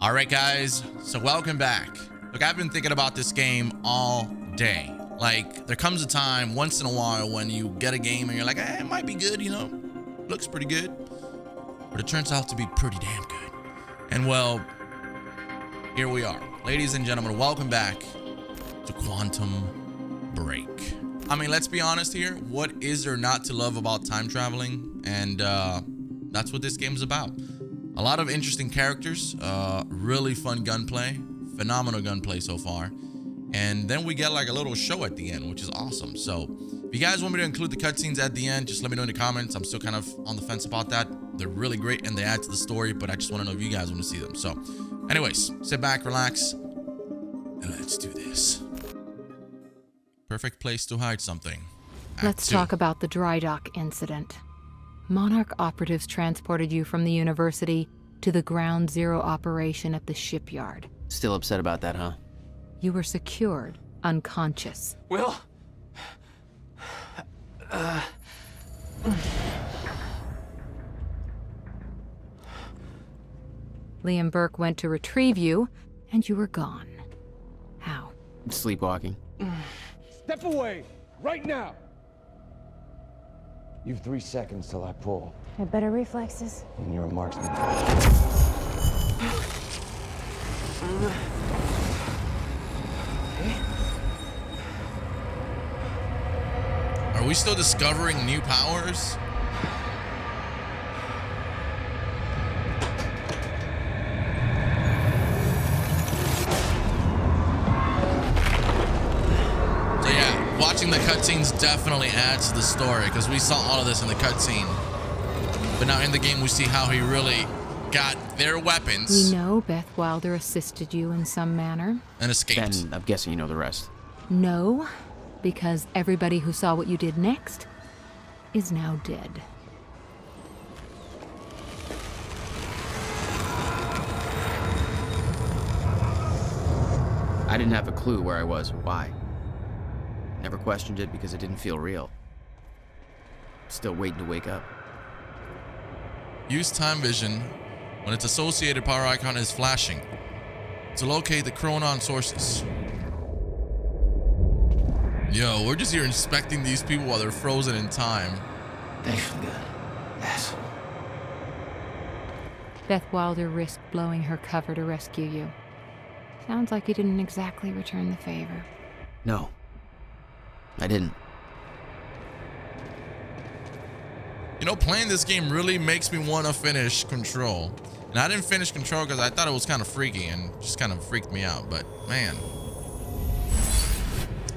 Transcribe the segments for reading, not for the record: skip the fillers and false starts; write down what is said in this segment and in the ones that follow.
All right, guys, so welcome back. Look, I've been thinking about this game all day. Like, there comes a time once in a while when you get a game and you're like, hey, it might be good, you know, looks pretty good, but it turns out to be pretty damn good. And well, here we are. Ladies and gentlemen, welcome back to Quantum Break. I mean, let's be honest here. What is there not to love about time traveling? And that's what this game's about. A lot of interesting characters, really fun gunplay, phenomenal gunplay so far. And then we get like a little show at the end, which is awesome. So if you guys want me to include the cutscenes at the end, just let me know in the comments. I'm still kind of on the fence about that. They're really great and they add to the story, but I just want to know if you guys want to see them. So anyways, sit back, relax, and let's do this. Perfect place to hide something. Let's talk about the Dry Dock incident. Monarch operatives transported you from the university to the Ground Zero operation at the shipyard. Still upset about that, huh? You were secured, unconscious. Will? Liam Burke went to retrieve you, and you were gone. How? Sleepwalking. Step away, right now! You've 3 seconds till I pull. I have better reflexes. And you're a marksman. Are we still discovering new powers? Watching the cutscenes definitely adds to the story, because we saw all of this in the cutscene, but now in the game we see how he really got their weapons. We know Beth Wilder assisted you in some manner and escaped. Then I'm guessing you know the rest. No, because everybody who saw what you did next is now dead. I didn't have a clue where I was or why. Never questioned it because it didn't feel real. Still waiting to wake up. Use time vision when its associated power icon is flashing to locate the Chronon sources. Yo, we're just here inspecting these people while they're frozen in time. Thanks for God. Asshole. Beth Wilder risked blowing her cover to rescue you. Sounds like you didn't exactly return the favor. No. I didn't. You know, playing this game really makes me want to finish Control. And I didn't finish Control because I thought it was kind of freaky and just kind of freaked me out. But man,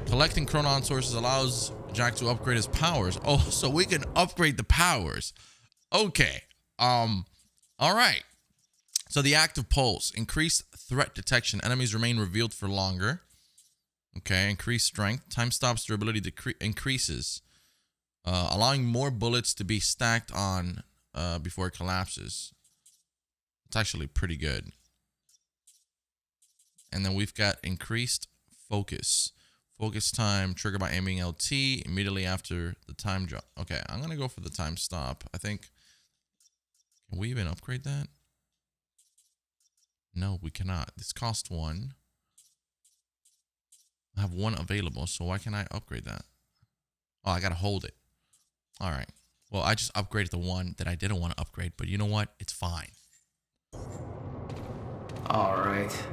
collecting Chronon sources allows Jack to upgrade his powers. Oh, so we can upgrade the powers. Okay. All right. So the active pulse, increased threat detection. Enemies remain revealed for longer. Okay, increased strength. Time stops, durability increases, allowing more bullets to be stacked on before it collapses. It's actually pretty good. And then we've got increased focus. Focus time triggered by aiming LT immediately after the time drop. Okay, I'm going to go for the time stop. I think, can we even upgrade that? No, we cannot. This cost one. I have one available, so why can't I upgrade that? Oh, I gotta hold it. All right. Well, I just upgraded the one that I didn't want to upgrade, but you know what? It's fine. All right.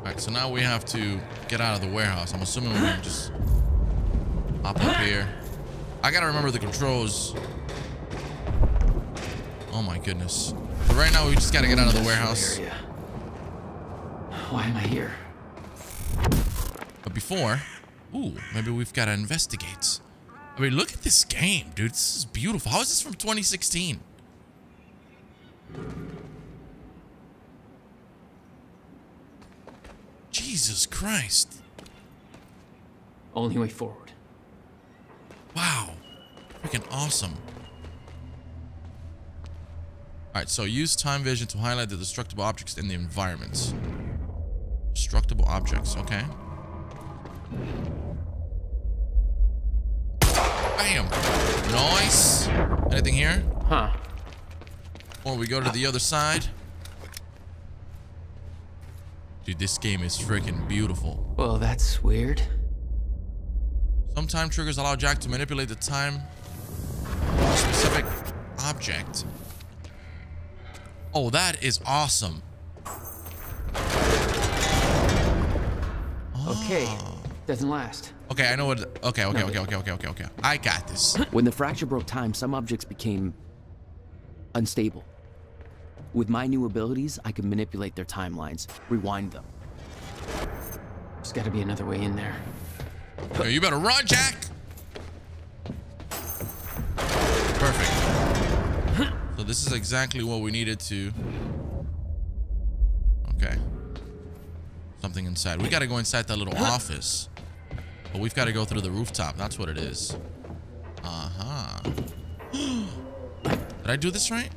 All right. So now we have to get out of the warehouse. I'm assuming we're gonna just hop up here. I gotta remember the controls. Oh my goodness. But right now we just gotta get out of the warehouse. Why am I here? But before, ooh, maybe we've got to investigate. I mean, look at this game, dude. This is beautiful. How is this from 2016? Jesus Christ. Only way forward. Wow. Freaking awesome. All right, so use time vision to highlight the destructible objects in the environment. Destructible objects, okay. Bam! Nice! Anything here? Huh. Well, we go to the other side. Dude, this game is freaking beautiful. Well, that's weird. Some time triggers allow Jack to manipulate the time on a specific object. Oh, that is awesome. Okay, doesn't last. Okay, I know what. Okay. I got this. When the fracture broke time, some objects became unstable. With my new abilities, I can manipulate their timelines, rewind them. There's got to be another way in there. Hey, you better run, Jack. Perfect. So this is exactly what we needed to. Okay. Something inside. We got to go inside that little office. But we've got to go through the rooftop. That's what it is. Did I do this right?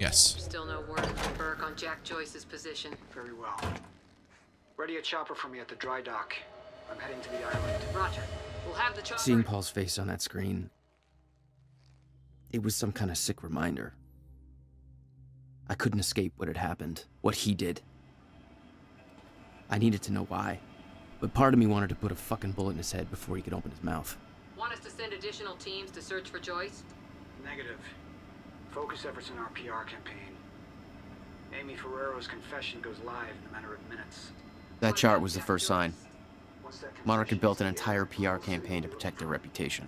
Yes. Still no word from Burke on Jack Joyce's position. Very well. Ready a chopper for me at the dry dock. I'm heading to the island. Roger. We'll have the chopper. Seeing Paul's face on that screen, it was some kind of sick reminder. I couldn't escape what had happened, what he did. I needed to know why. But part of me wanted to put a fucking bullet in his head before he could open his mouth. Want us to send additional teams to search for Joyce? Negative. Focus efforts on our PR campaign. Amy Ferrero's confession goes live in a matter of minutes. That chart was the first sign. Monarch had built an entire PR campaign to protect their reputation.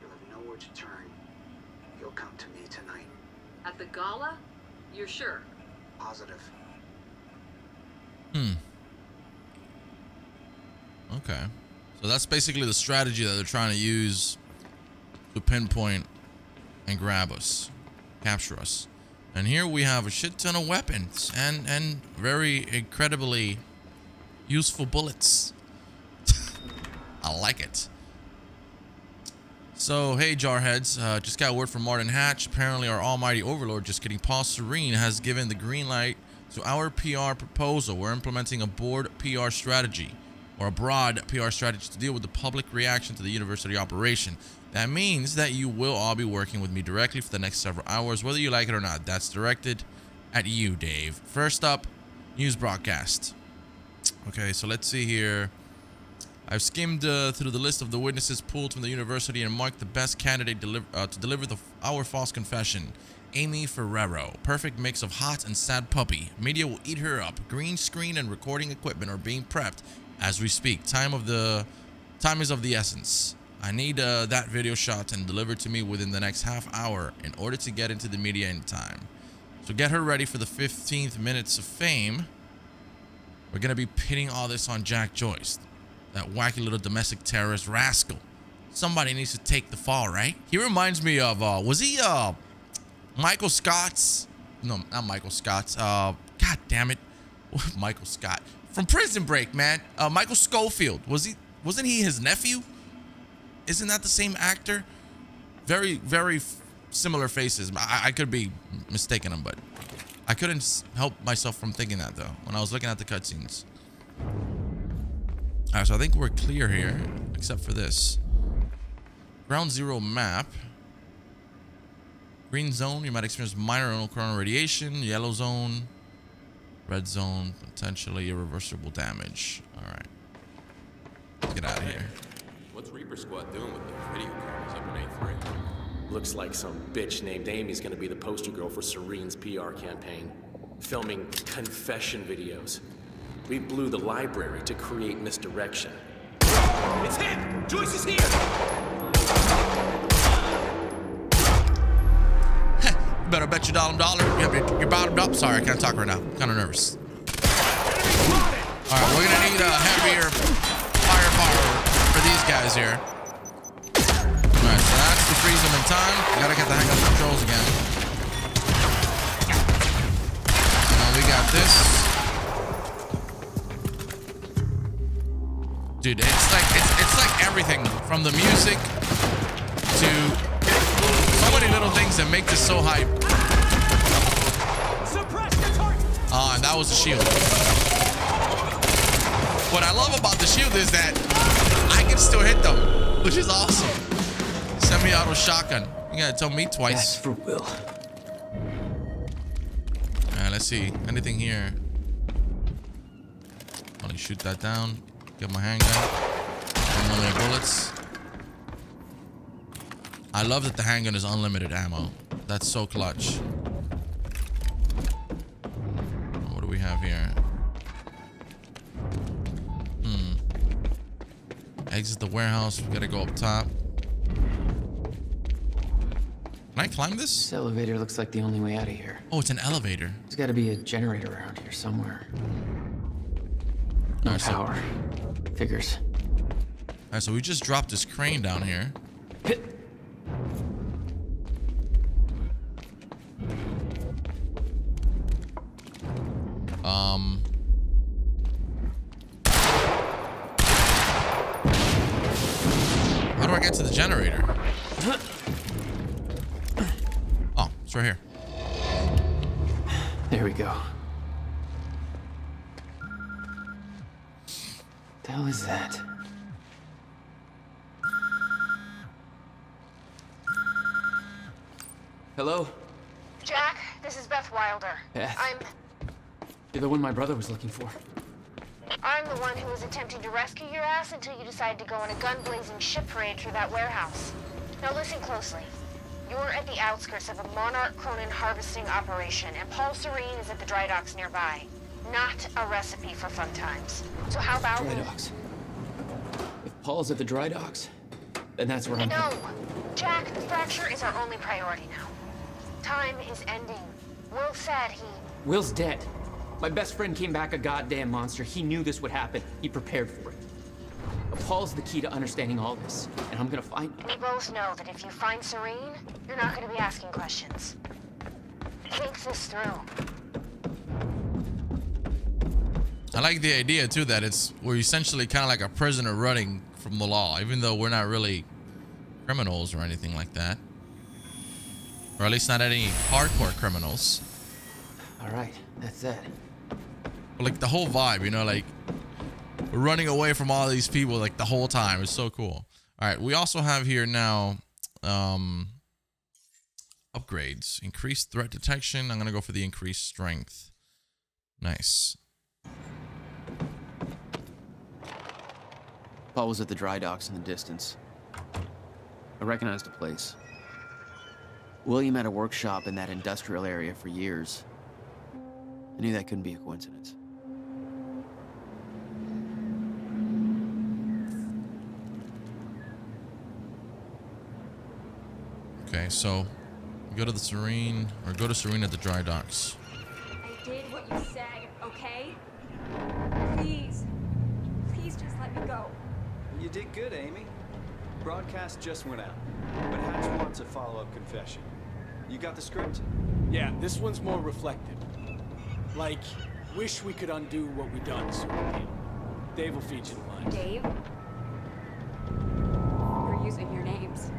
You'll have nowhere to turn. You'll come to me tonight. At the gala? You're sure? Positive. Okay, so that's basically the strategy that they're trying to use to pinpoint and grab us, capture us. And here we have a shit ton of weapons and very incredibly useful bullets. I like it. So, hey, Jarheads, just got word from Martin Hatch. Apparently our almighty overlord, just kidding, Paul Serene, has given the green light to our PR proposal. We're implementing a broad PR strategy. Or a broad PR strategy to deal with the public reaction to the university operation. That means that you will all be working with me directly for the next several hours, whether you like it or not. That's directed at you, Dave. First up, news broadcast. Okay, so let's see here. I've skimmed through the list of the witnesses pulled from the university and marked the best candidate to deliver our false confession. Amy Ferrero. Perfect mix of hot and sad puppy. Media will eat her up. Green screen and recording equipment are being prepped as we speak. Time is of the essence. I need that video shot and delivered to me within the next half hour in order to get into the media in time. So get her ready for the 15th minutes of fame. We're gonna be pinning all this on Jack Joyce, that wacky little domestic terrorist rascal. Somebody needs to take the fall, right? He reminds me of was he Michael Scott's? No, not Michael Scott's. God damn it, Michael Scott. From Prison Break, man. Michael Scofield. Wasn't he his nephew? Isn't that the same actor? Very similar faces. I could be mistaken him, but I couldn't help myself from thinking that though when I was looking at the cutscenes. Alright, so I think we're clear here, except for this. Ground Zero map. Green zone, you might experience minor coronal radiation. Yellow zone. Red zone, potentially irreversible damage. All right, let's get out of here. What's Reaper Squad doing with their video cameras up in A3? Looks like some bitch named Amy's gonna be the poster girl for Serene's PR campaign, filming confession videos. We blew the library to create misdirection. It's him! Joyce is here! Better bet your dollar. You're bottomed up. Sorry, I can't talk right now. I'm kind of nervous. Alright, we're gonna need a heavier firepower for these guys here. Alright, so that's to freeze them in time. Gotta get the hang of the controls again. Now we got this. Dude, it's like everything from the music to so many little things that make this so hype. And that was a shield. What I love about the shield is that I can still hit them, which is awesome. Semi-auto shotgun. You gotta tell me twice. That's for Will. let's see. Anything here? Only shoot that down. Get my handgun. Unlimited bullets. I love that the handgun is unlimited ammo. That's so clutch. What do we have here? Exit the warehouse. We gotta go up top. Can I climb this? This elevator looks like the only way out of here. Oh, it's an elevator. There's gotta be a generator around here somewhere. No power. Figures. Alright, so we just dropped this crane down here. How do I get to the generator? Oh, it's right here. There we go. The hell is that? Hello? Jack, this is Beth Wilder. Beth. You're the one my brother was looking for. I'm the one who was attempting to rescue your ass until you decided to go on a gun-blazing ship parade through that warehouse. Now listen closely. You're at the outskirts of a Monarch Chronon harvesting operation, and Paul Serene is at the dry docks nearby. Not a recipe for fun times. So how about... Dry docks. If Paul's at the dry docks, then that's where I'm... No! Jack, the fracture is our only priority now. Time is ending. Will said he... Will's dead. My best friend came back a goddamn monster. He knew this would happen. He prepared for it. But Paul's the key to understanding all this, and I'm gonna find him. We both know that if you find Serene, you're not gonna be asking questions. Think this through. I like the idea too that we're essentially kind of like a prisoner running from the law, even though we're not really criminals or anything like that, or at least not any hardcore criminals. All right, that's it. But like the whole vibe, you know, like we're running away from all these people like the whole time. It's so cool. All right, we also have here now upgrades. Increased threat detection. I'm gonna go for the increased strength. Nice. Paul was at the dry docks in the distance. I recognized the place. William had a workshop in that industrial area for years. I knew that couldn't be a coincidence. Okay, so go to the Serene, or go to Serene at the dry docks. I did what you said, okay? Please, please just let me go. You did good, Amy. Broadcast just went out, but Hatch wants a follow-up confession. You got the script? Yeah, this one's more reflective. Like, wish we could undo what we done, so Dave will feed you the line. Dave? You're using your names.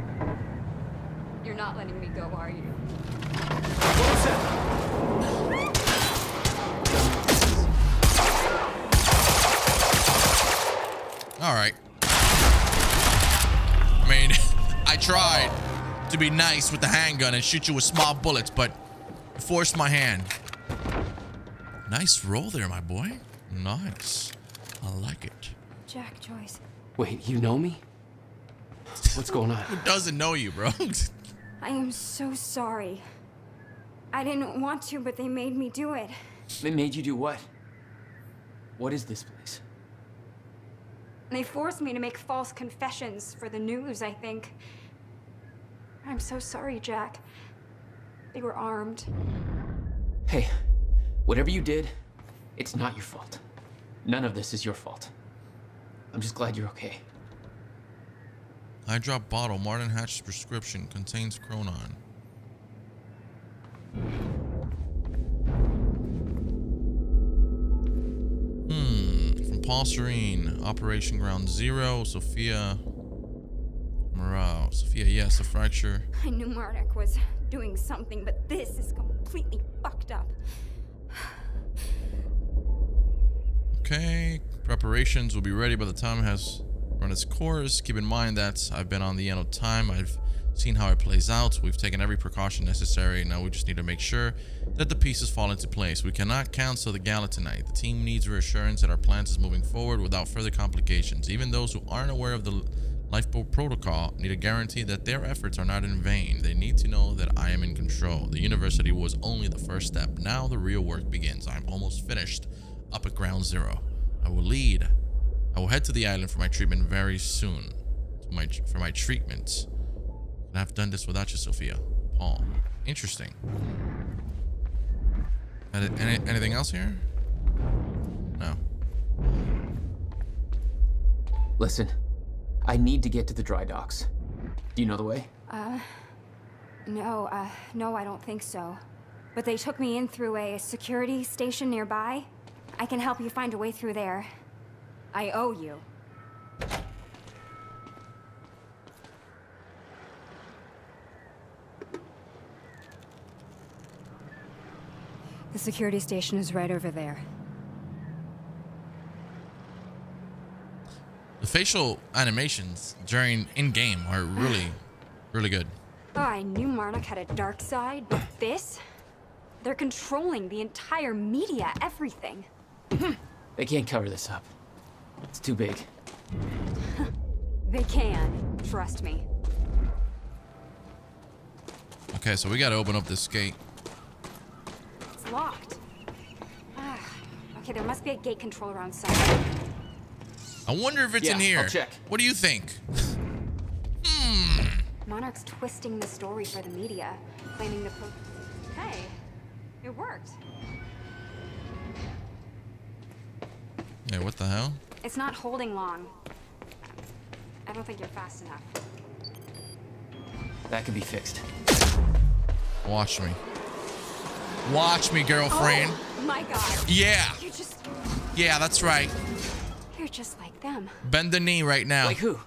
You're not letting me go, are you? What was that? All right. I mean, I tried to be nice with the handgun and shoot you with small bullets, but it forced my hand. Nice roll there, my boy. Nice. I like it. Jack Joyce. Wait, you know me? What's going on? Who doesn't know you, bro? I am so sorry. I didn't want to, but they made me do it. They made you do what? What is this place? They forced me to make false confessions for the news, I think. I'm so sorry, Jack. They were armed. Hey, whatever you did, it's not your fault. None of this is your fault. I'm just glad you're okay. I dropped bottle. Martin Hatch's prescription contains Chronon. Paul Serene, Operation Ground Zero, Sofia Amaral. Sofia, yes, a fracture. I knew Marduk was doing something, but this is completely fucked up. Okay, preparations will be ready by the time it has run its course. Keep in mind that I've been on the end of time. I've seen how it plays out. We've taken every precaution necessary. Now we just need to make sure that the pieces fall into place. We cannot cancel the gala tonight. The team needs reassurance that our plans is moving forward without further complications. Even those who aren't aware of the Lifeboat Protocol need a guarantee that their efforts are not in vain. They need to know that I am in control. The university was only the first step. Now the real work begins. I'm almost finished up at Ground Zero. I will head to the island for my treatment very soon. For my treatment. And I've done this without you, Sofia. Paul. Interesting. Anything else here? No. Listen. I need to get to the dry docks. Do you know the way? No, I don't think so. But they took me in through a security station nearby. I can help you find a way through there. I owe you. The security station is right over there. The facial animations during in-game are really, really good. Oh, I knew Monarch had a dark side, but this? They're controlling the entire media, everything. They can't cover this up. It's too big. They can, trust me. Okay, so we gotta open up this gate. It's locked. Okay, there must be a gate control around somewhere. I wonder if it's in here. I'll check. What do you think? Monarch's twisting the story for the media, claiming the Hey, it worked. Hey, what the hell? It's not holding long. I don't think you're fast enough. That could be fixed. Watch me. Watch me, girlfriend. Oh, my God. Yeah. You just... Yeah, that's right. You're just like them. Bend the knee right now. Like who?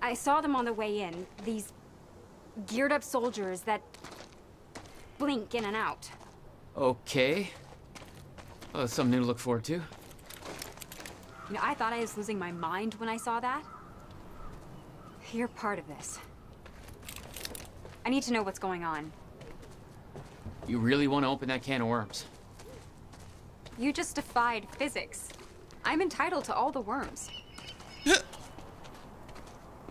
I saw them on the way in. These geared up soldiers that blink in and out. Okay. Well, that's something new to look forward to. You know, I thought I was losing my mind when I saw that. You're part of this. I need to know what's going on. You really want to open that can of worms? You just defied physics. I'm entitled to all the worms.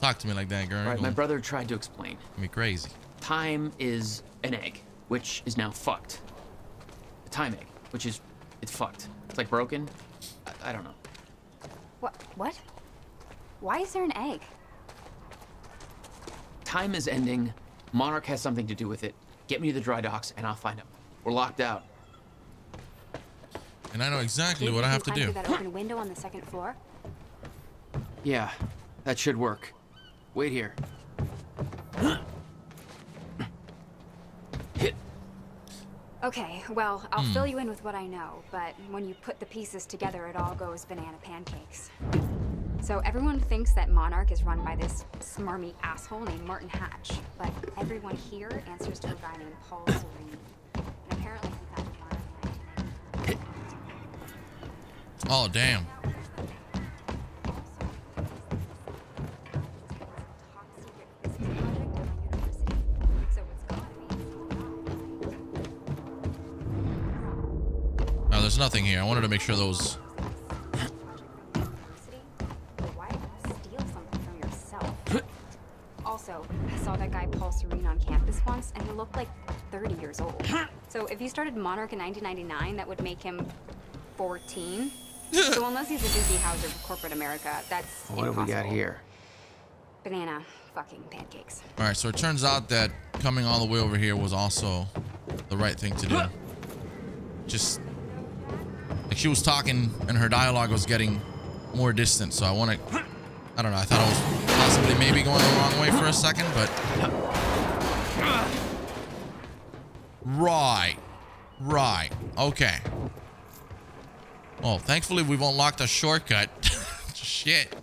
Talk to me like that, girl. Right, my brother tried to explain. Me crazy. Time is an egg, which is now fucked. A time egg, which is, it's fucked. It's like broken. I don't know. What? Why is there an egg? Time is ending. Monarch has something to do with it. Get me to the dry docks and I'll find him. We're locked out. And I know exactly what I have to do. That open window on the second floor? Yeah, that should work. Wait here. Okay, well, I'll fill you in with what I know, but when you put the pieces together, it all goes banana pancakes. So everyone thinks that Monarch is run by this smarmy asshole named Martin Hatch, but everyone here answers to a guy named Paul Serene. And apparently he got Monarch. Oh, damn. There's nothing here. I wanted to make sure those. Why steal something from yourself? Also, I saw that guy Paul Serene on campus once, and he looked like 30 years old. So if you started Monarch in 1999, that would make him 14. So unless he's a Doogie Howser of corporate America, that's impossible. What have we got here? Banana fucking pancakes. All right, so it turns out that coming all the way over here was also the right thing to do. Just. Like she was talking and her dialogue was getting more distant, so I want to, I don't know, I thought I was possibly maybe going the wrong way for a second, but right, okay. Well, thankfully we've unlocked a shortcut. Shit.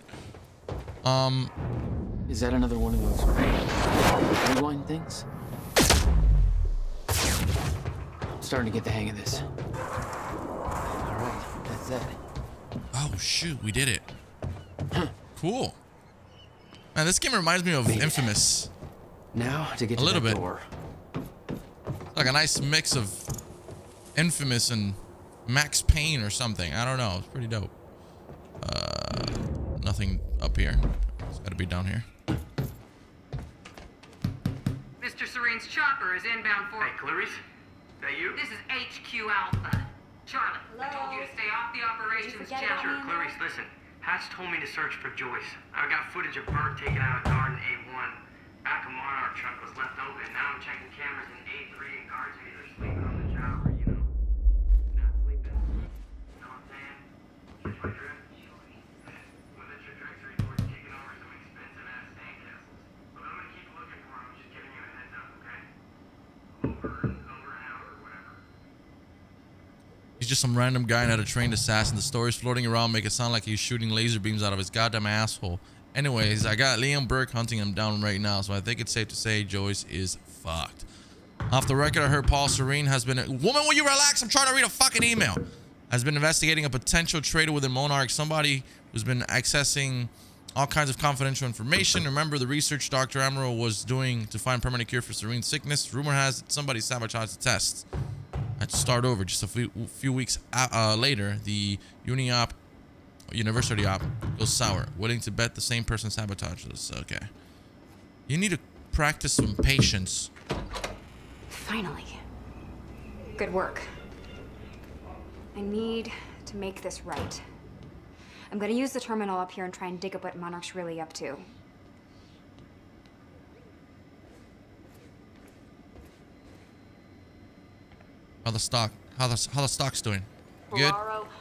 Is that another one of those rewind things? I'm starting to get the hang of this. Oh shoot, we did it. Cool. Man, this game reminds me of Infamous. Now to get a little bit. Like a nice mix of Infamous and Max Payne or something. I don't know. It's pretty dope. Nothing up here. It's got to be down here. Mr. Serene's chopper is inbound for... Hey, Clarice? Is that you? This is HQ Alpha. Charlie, hello? I told you to stay off the operations challenge. Sure, Clarice, listen. Hatch told me to search for Joyce. I got footage of Burke taking out a guard in A1. Back of Monarch truck was left open. Now I'm checking cameras in A3 and guards are either sleeping on the job or, you know, not sleeping. You know what I'm saying? Catch my drift? With the trajectory towards taking over some expensive-ass sandcastles. But I'm gonna keep looking for him. I'm just giving you a heads up, okay? Over and out or whatever. He's just some random guy and had a trained assassin. The stories floating around make it sound like he's shooting laser beams out of his goddamn asshole. Anyways, I got Liam Burke hunting him down right now, so I think it's safe to say Joyce is fucked. Off the record, I heard Paul Serene has been... Woman, will you relax? I'm trying to read a fucking email. Has been investigating a potential traitor within Monarch, somebody who's been accessing all kinds of confidential information. Remember the research Dr. Amaral was doing to find permanent cure for Serene's sickness? Rumor has it somebody sabotaged the tests. I'd start over just a few weeks later. The UniOp... University op goes sour. Willing to bet the same person sabotages. Okay. You need to practice some patience. Finally. Good work. I need to make this right. I'm gonna use the terminal up here and try and dig up what Monarch's really up to. How the stock's doing? Good?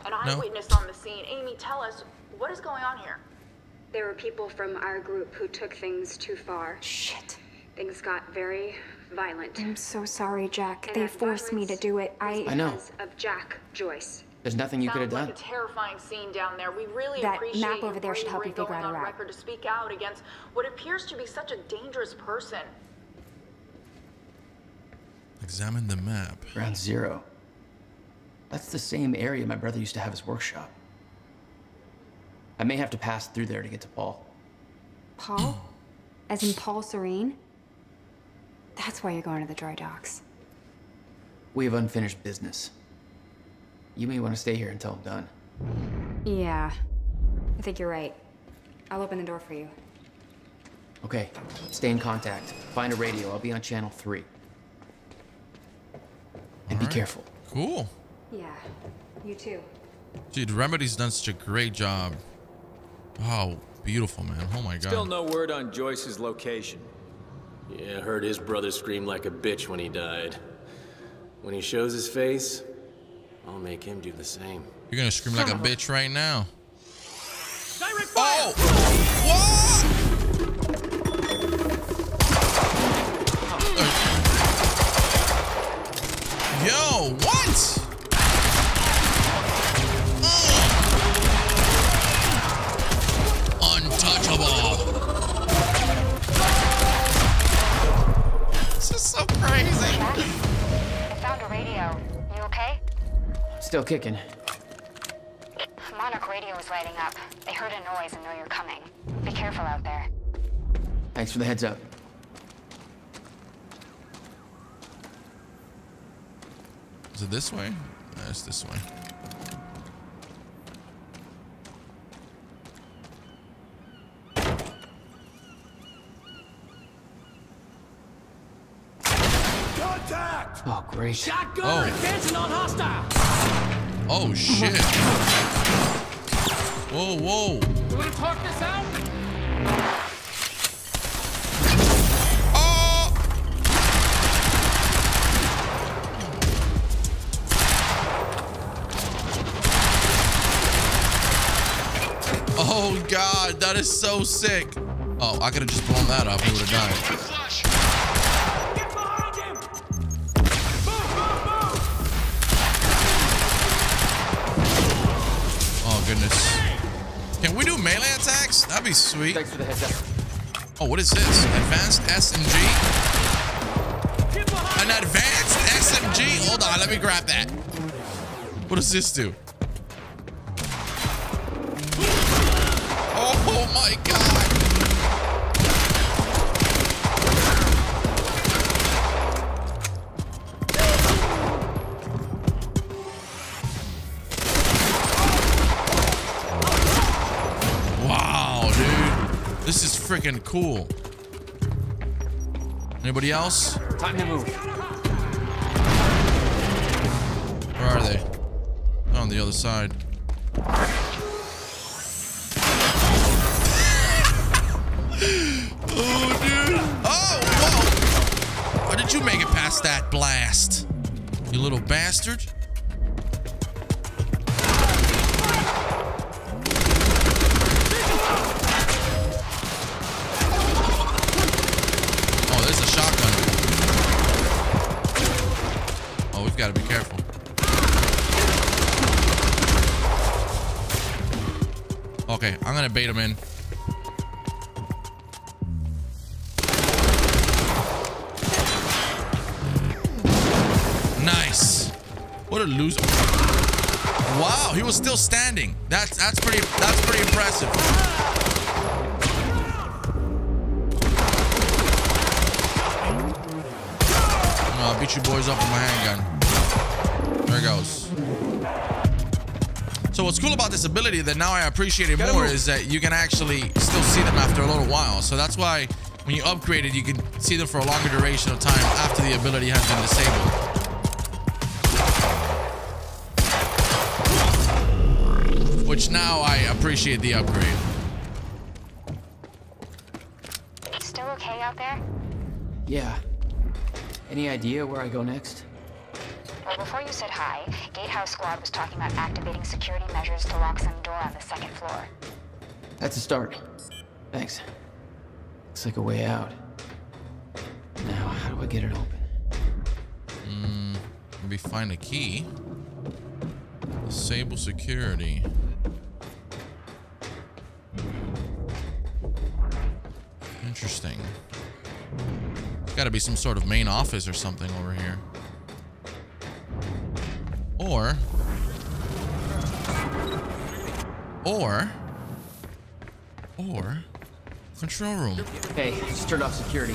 An eyewitness on the scene. Amy, tell us, what is going on here? There were people from our group who took things too far. Shit. Things got very violent. I'm so sorry, Jack. And they forced me to do it. I know. Of Jack Joyce. There's nothing you could have done. Sounds like a terrifying scene down there. We really appreciate that map over there should help you figure out a record to speak out against what appears to be such a dangerous person. Examine the map. Ground Zero. That's the same area my brother used to have his workshop. I may have to pass through there to get to Paul. Paul? As in Paul Serene? That's why you're going to the dry docks. We have unfinished business. You may want to stay here until I'm done. Yeah, I think you're right. I'll open the door for you. Okay, stay in contact. Find a radio, I'll be on channel 3. And be careful. Cool. Yeah, you too. Dude, Remedy's done such a great job. Oh, beautiful, man. Oh my god. Still no word on Joyce's location. Yeah, I heard his brother scream like a bitch when he died. When he shows his face, I'll make him do the same. You're gonna scream like a bitch right now. Direct fire! Oh! What? Yo, what? This is so crazy. Jack, I found a radio. You okay? Still kicking. Monarch radio is lighting up. They heard a noise and know you're coming. Be careful out there. Thanks for the heads up. Is it this way? No, it's this way. Oh, great. Shotgun advancing on hostile. Oh, shit. Whoa, whoa. You want to talk this out? Oh. Oh, God. That is so sick. Oh, I could have just blown that up. He would have died. Goodness. Can we do melee attacks? That'd be sweet. Thanks for the heads up. Oh, what is this? Advanced SMG? An advanced SMG? Hold on, let me grab that. What does this do? Oh my god. freaking cool. Anybody else? Time to move. Where are they? On the other side. Oh, dude. Oh, whoa. Why did you make it past that blast? You little bastard. Oh, there's a shotgun. Oh, we've got to be careful. Okay, I'm going to bait him in. Nice. What a loser. Wow, he was still standing. That's pretty impressive. I'll beat you boys up with my handgun. There it goes. So what's cool about this ability that now I appreciate it more is that you can actually still see them after a little while. So that's why when you upgrade it, you can see them for a longer duration of time after the ability has been disabled. Which now I appreciate the upgrade. Still okay out there? Yeah. Any idea where I go next? Well, before you said hi, Gatehouse Squad was talking about activating security measures to lock some door on the second floor. That's a start. Thanks. Looks like a way out. Now, how do I get it open? Maybe find a key. Disable security. Interesting. There's gotta be some sort of main office or something over here. Or control room. Hey, just turned off security.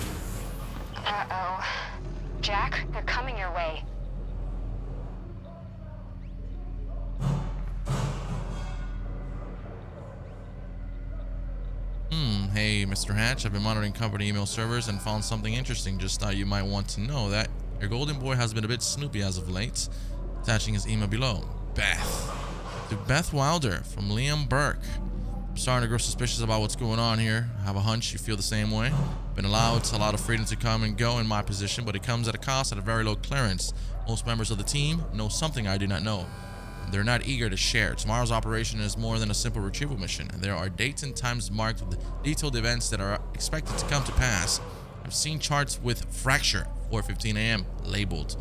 Uh-oh. Jack, they're coming your way. Hey, Mr. Hatch, I've been monitoring company email servers and found something interesting. Just thought you might want to know that your golden boy has been a bit snoopy as of late, attaching his email below. Beth. To Beth Wilder from Liam Burke. I'm starting to grow suspicious about what's going on here. I have a hunch you feel the same way. Been allowed a lot of freedom to come and go in my position, but it comes at a cost and a very low clearance. Most members of the team know something I do not know. They're not eager to share. Tomorrow's operation is more than a simple retrieval mission. There are dates and times marked with detailed events that are expected to come to pass. I've seen charts with fracture, 4:15 a.m. labeled.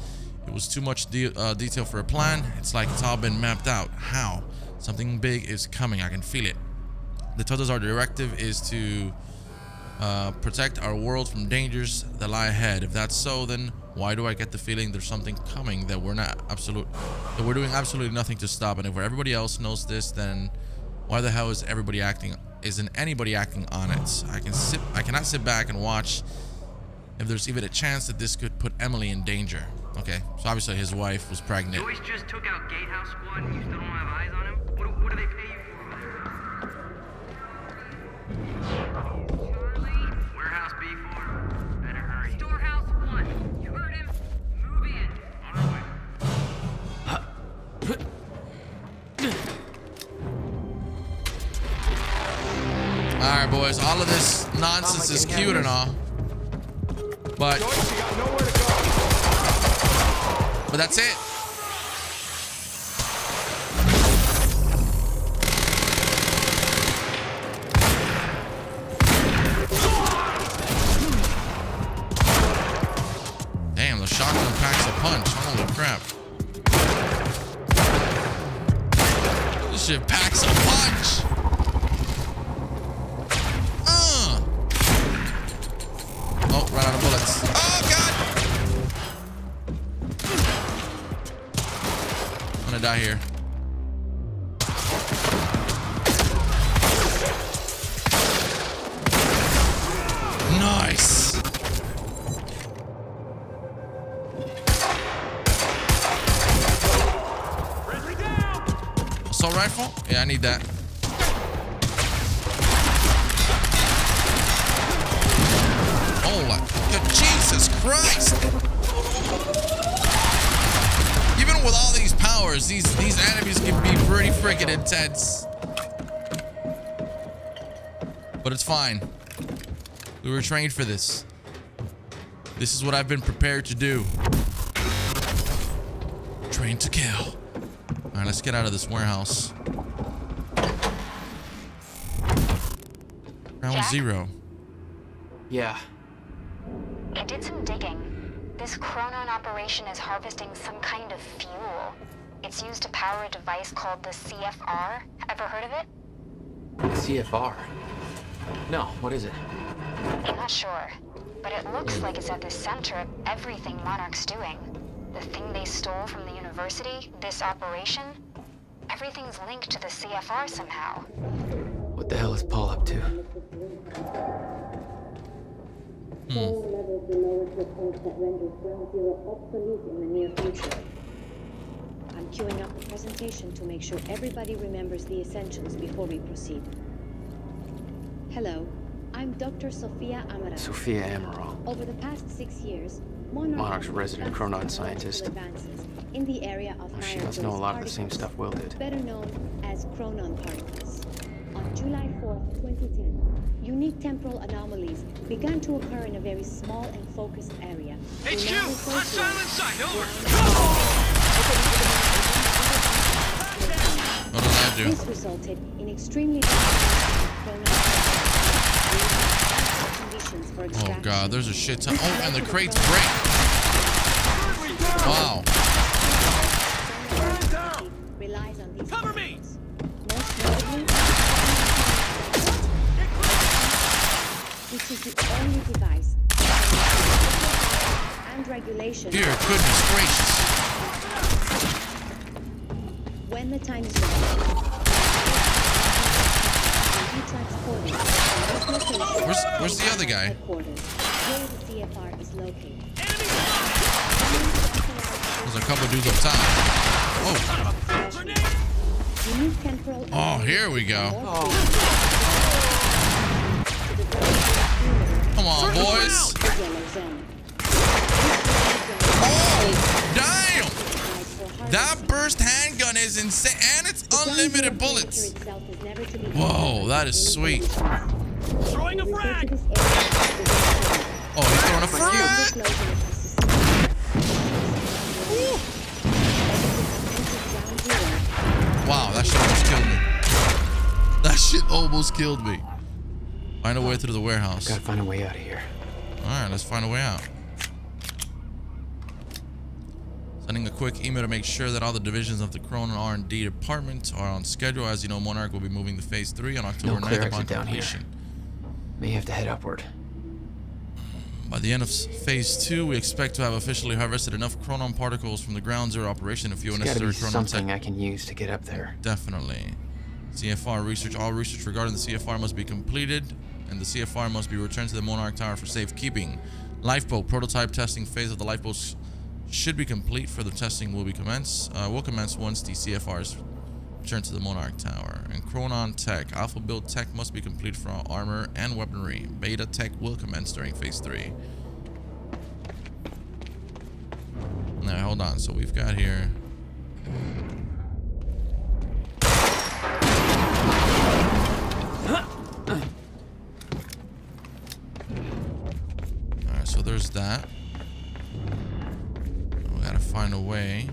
It was too much detail for a plan. It's like it's all been mapped out. How? Something big is coming. I can feel it. The totals our directive is to protect our world from dangers that lie ahead. If that's so, then why do I get the feeling there's something coming that we're doing absolutely nothing to stop? And if everybody else knows this, then why the hell isn't anybody acting on it? I cannot sit back and watch if there's even a chance that this could put Emily in danger. Okay, so obviously his wife was pregnant. Joyce just took out Gatehouse Squad and you still don't have eyes on him? What do they pay you for? Charlie? Warehouse B4. Better hurry. Storehouse 1. You heard him. Move in. On our way. Alright, boys. All of this nonsense is cute and all. But... Joyce, you got nowhere to go. But that's it. Damn, the shotgun packs a punch. Holy crap. This shit packs a punch. Oh, right out of bullets. Oh, God. I'm gonna die here. Nice. Assault rifle? Yeah, I need that. to Jesus Christ! Even with all these powers, these enemies can be pretty freaking intense. But it's fine. We were trained for this. This is what I've been prepared to do. Trained to kill. Alright, let's get out of this warehouse. Ground Zero. Yeah. I did some digging. This Chronon operation is harvesting some kind of fuel. It's used to power a device called the CFR. Ever heard of it? CFR? No, what is it? I'm not sure, but it looks like it's at the center of everything Monarch's doing. The thing they stole from the university, this operation, everything's linked to the CFR somehow. What the hell is Paul up to? I'm queuing up the presentation to make sure everybody remembers the essentials before we proceed. Hello, I'm Dr. Sofia Amaral. Sofia Amaral. Over the past 6 years, Monarch's resident Chronon scientist. In the area of she must know a lot of the same stuff Will did. Better known as Chronon particles. On July 4th, 2010, unique temporal anomalies began to occur in a very small and focused area. HQ, on silent side, over. What does that do? This resulted in extremely oh god, there's a shit ton. Oh, and the crates break. Wow. Cover me. This is the only device and regulation. Dear goodness gracious. When the time is right, Where's the other guy? There's a couple dudes up top. Oh. Oh, here we go. Come on, boys. Oh, damn. That burst handgun is insane. And it's unlimited bullets. Whoa, that is sweet. Throwing a frag! Oh, he's throwing a frag! Wow, that shit almost killed me. That shit almost killed me. Find a way through the warehouse. Gotta find a way out of here. Alright, let's find a way out. Sending a quick email to make sure that all the divisions of the Chronon R&D department are on schedule. As you know, Monarch will be moving to Phase 3 on October 9th upon completion. May have to head upward. By the end of Phase 2, we expect to have officially harvested enough Chronon particles from the Ground Zero operation to fuel necessary Chronon tech. Something I can use to get up there. Definitely. CFR research. All research regarding the CFR must be completed, and the CFR must be returned to the Monarch Tower for safekeeping. Lifeboat prototype testing phase of the lifeboats should be complete. Further testing will be commenced. Will commence once the CFR is returned to the Monarch Tower. And Chronon Tech. Alpha build tech must be complete for all armor and weaponry. Beta tech will commence during Phase 3. Now hold on. So we've got here. Alright, so there's that. Gotta find a way.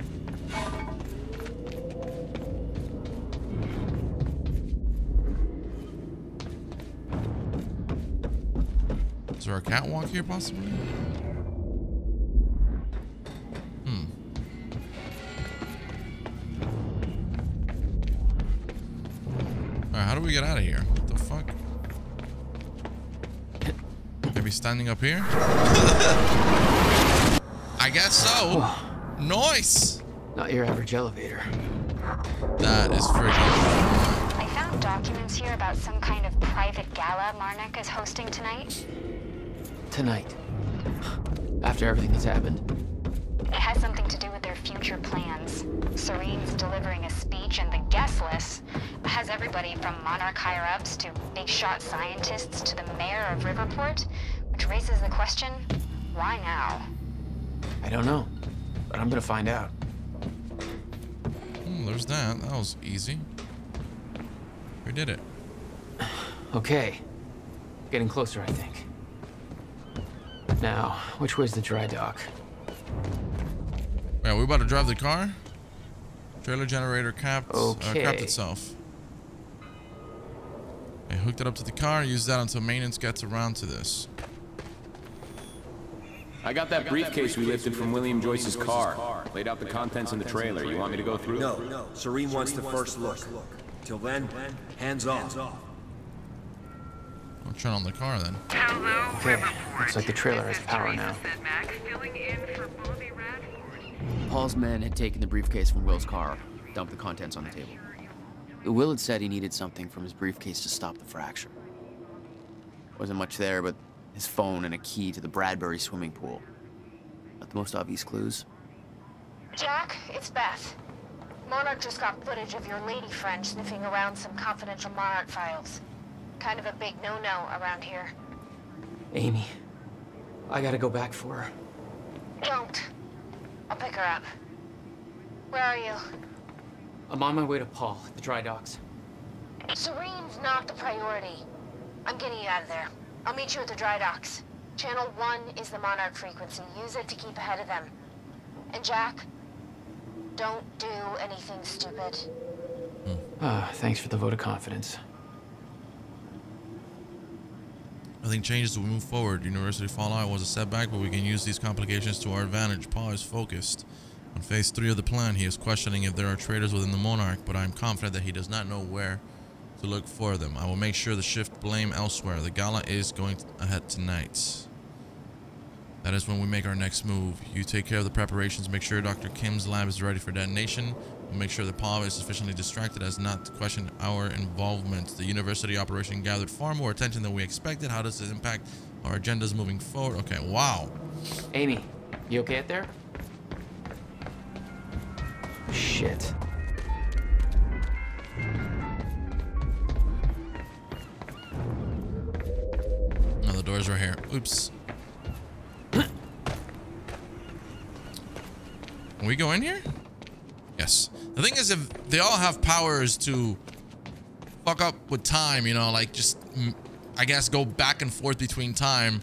Is there a catwalk here, possibly? Alright, how do we get out of here? What the fuck? Maybe standing up here? I guess so. Nice. Not your average elevator. That is freaking. I found documents here about some kind of private gala Monarch is hosting tonight. Tonight? After everything that's happened? It has something to do with their future plans. Serene's delivering a speech, and the guest list has everybody from Monarch higher-ups to big-shot scientists to the mayor of Riverport, which raises the question, Why now? I don't know, but I'm gonna find out. There's that. That was easy. We did it. Okay. Getting closer, I think. Now, which way's the dry dock? Yeah, we about to drive the car. Trailer generator capped, okay. Capped itself. I hooked it up to the car. Use that until maintenance gets around to this. I got that briefcase we lifted from William Joyce's car. Laid out the contents in the trailer. You want me to go through? No. Serene wants the first look. Till then, hands off. I'll turn on the car then. Okay, looks like the trailer has power now. Paul's men had taken the briefcase from Will's car, dumped the contents on the table. Will had said he needed something from his briefcase to stop the fracture. Wasn't much there, but his phone and a key to the Bradbury swimming pool. Not the most obvious clues. Jack, it's Beth. Monarch just got footage of your lady friend sniffing around some confidential Monarch files. Kind of a big no-no around here. Amy, I gotta go back for her. Don't. I'll pick her up. Where are you? I'm on my way to Paul at the dry docks. Serene's not the priority. I'm getting you out of there. I'll meet you at the dry docks. Channel 1 is the Monarch frequency. Use it to keep ahead of them. And Jack, don't do anything stupid. Thanks for the vote of confidence. Nothing changes as we move forward. University fallout was a setback, but we can use these complications to our advantage. Paul is focused. On phase 3 of the plan, he is questioning if there are traitors within the Monarch, but I am confident that he does not know where to look for them. I will make sure to shift blame elsewhere. The gala is going ahead tonight. That is when we make our next move. You take care of the preparations. Make sure Dr. Kim's lab is ready for detonation. We'll make sure that Paul is sufficiently distracted as not to question our involvement. The university operation gathered far more attention than we expected. How does it impact our agendas moving forward? Okay, wow. Amy, you okay out there? Shit. The door's right here. Oops. Can we go in here? Yes. The thing is, if they all have powers to fuck up with time, you know, like just, I guess, go back and forth between time,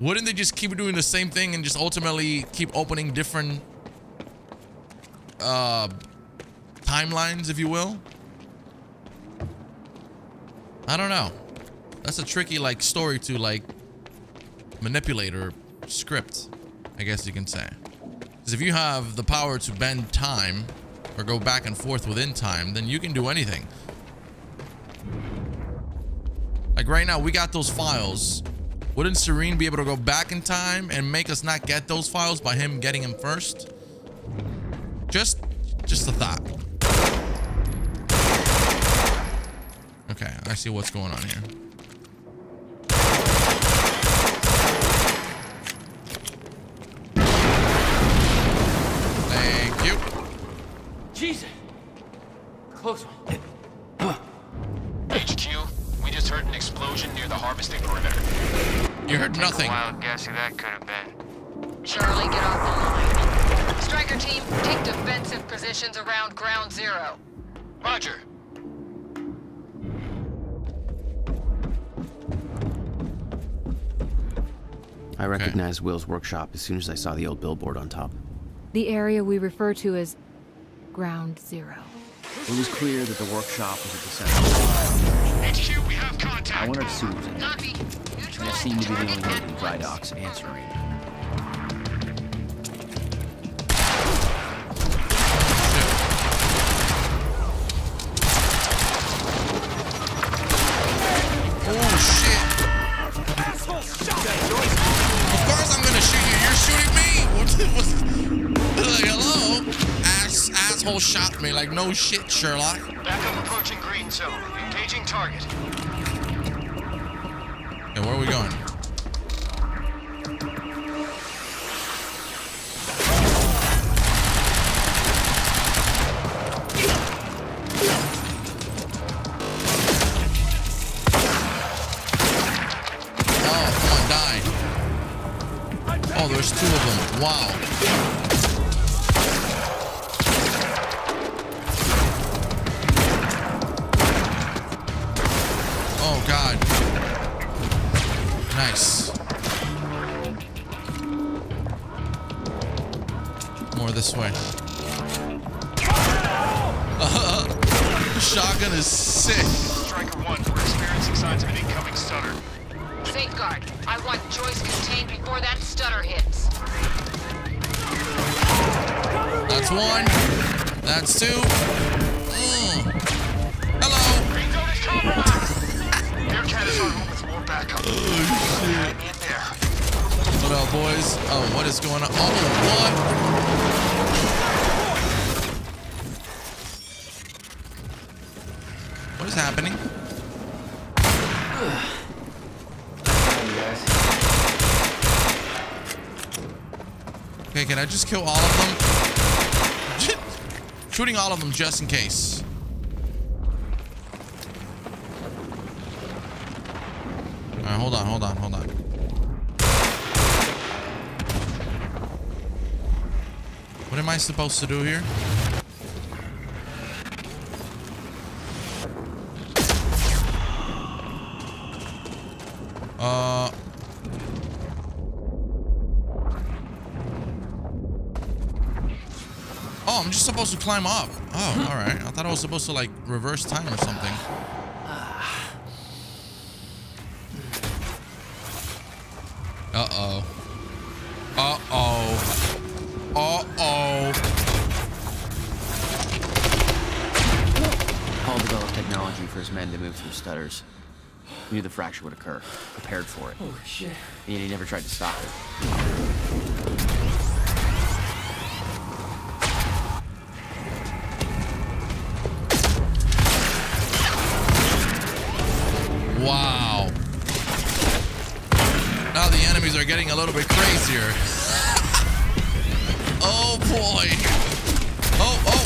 wouldn't they just keep doing the same thing and just ultimately keep opening different timelines, if you will? I don't know. That's a tricky, like, story to, like, manipulate or script, I guess you can say. Because if you have the power to bend time or go back and forth within time, then you can do anything. Like, right now, we got those files. Wouldn't Serene be able to go back in time and make us not get those files by him getting them first? Just a thought. Okay, I see what's going on here. Jesus! Close one. HQ, we just heard an explosion near the harvesting perimeter. You heard nothing. Wild guess who that could have been. Charlie, get off the line. Striker team, take defensive positions around Ground Zero. Roger. I recognized Will's workshop as soon as I saw the old billboard on top. The area we refer to as Ground Zero. It was clear that the workshop was at the center. HQ, we have contact. I wonder if Sue was in there. That seemed to be the only one in dry docks answering. Shot me like no shit, Sherlock. Backup approaching green zone. Engaging target. And where are we going? Oh, come on, die. Wow. Oh, God. Nice. More this way. Shotgun is sick. Striker 1, we're experiencing signs of an incoming stutter. Safeguard. I want Joyce contained before that stutter hits. That's one. That's two. Hello. Aircat is on hold with more backup. Oh, shit. In there. What up, boys? Oh, what is going on? Oh, what? What is happening? Okay, can I just kill all of them? Shooting all of them just in case. All right, hold on, hold on, hold on. What am I supposed to do here? Oh, I'm just supposed to climb up. Oh, all right. I thought I was supposed to like reverse time or something. Uh-oh. Uh-oh. Uh-oh. Paul developed technology for his men to move through stutters. Knew the fracture would occur. Prepared for it. Oh, shit. And he never tried to stop it. Wow. Now the enemies are getting a little bit crazier. Oh, boy. Oh, oh.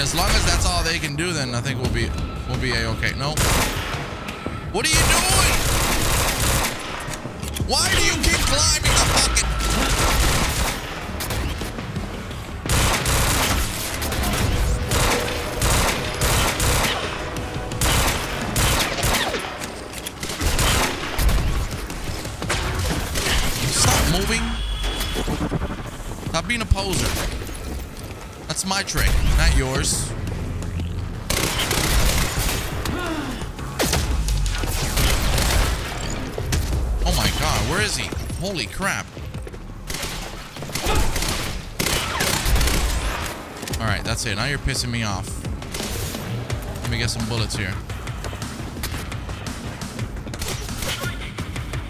As long as that's all they can do, then I think we'll be a-okay. No. What are you doing? Why do you keep climbing the fucking... Stop moving. Stop being a poser. That's my trick, not yours. Oh my God, where is he? Holy crap. All right, that's it. Now you're pissing me off. Let me get some bullets here.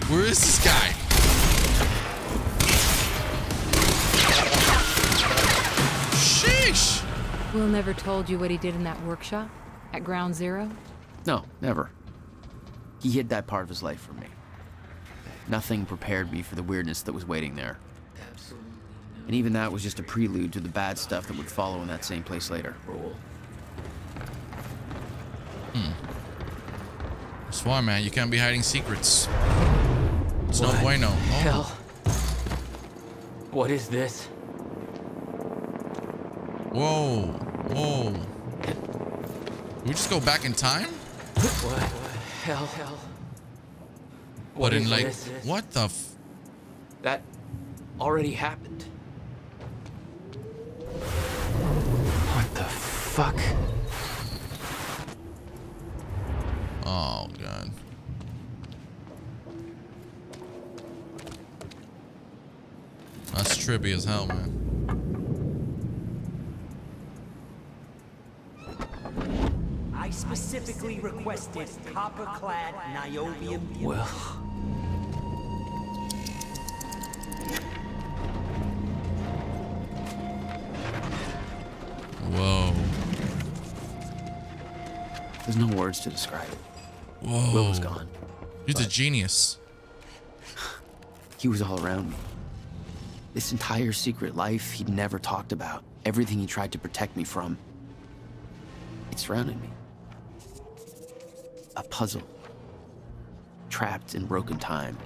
Where is this guy? Will never told you what he did in that workshop at Ground Zero? No, never. He hid that part of his life from me. Nothing prepared me for the weirdness that was waiting there. And even that was just a prelude to the bad stuff that would follow in that same place later. That's why, man, you can't be hiding secrets. It's no bueno. Oh. Hell. What is this? Whoa, whoa. Did we just go back in time? What the hell? What in like, this? What the f... That already happened. What the fuck? Oh, God. That's trippy as hell, man. I specifically requested copper-clad niobium. Well. Whoa. There's no words to describe it. Whoa. Will was gone. He's a genius. He was all around me. This entire secret life he'd never talked about. Everything he tried to protect me from. It surrounded me. A puzzle. trapped in broken time.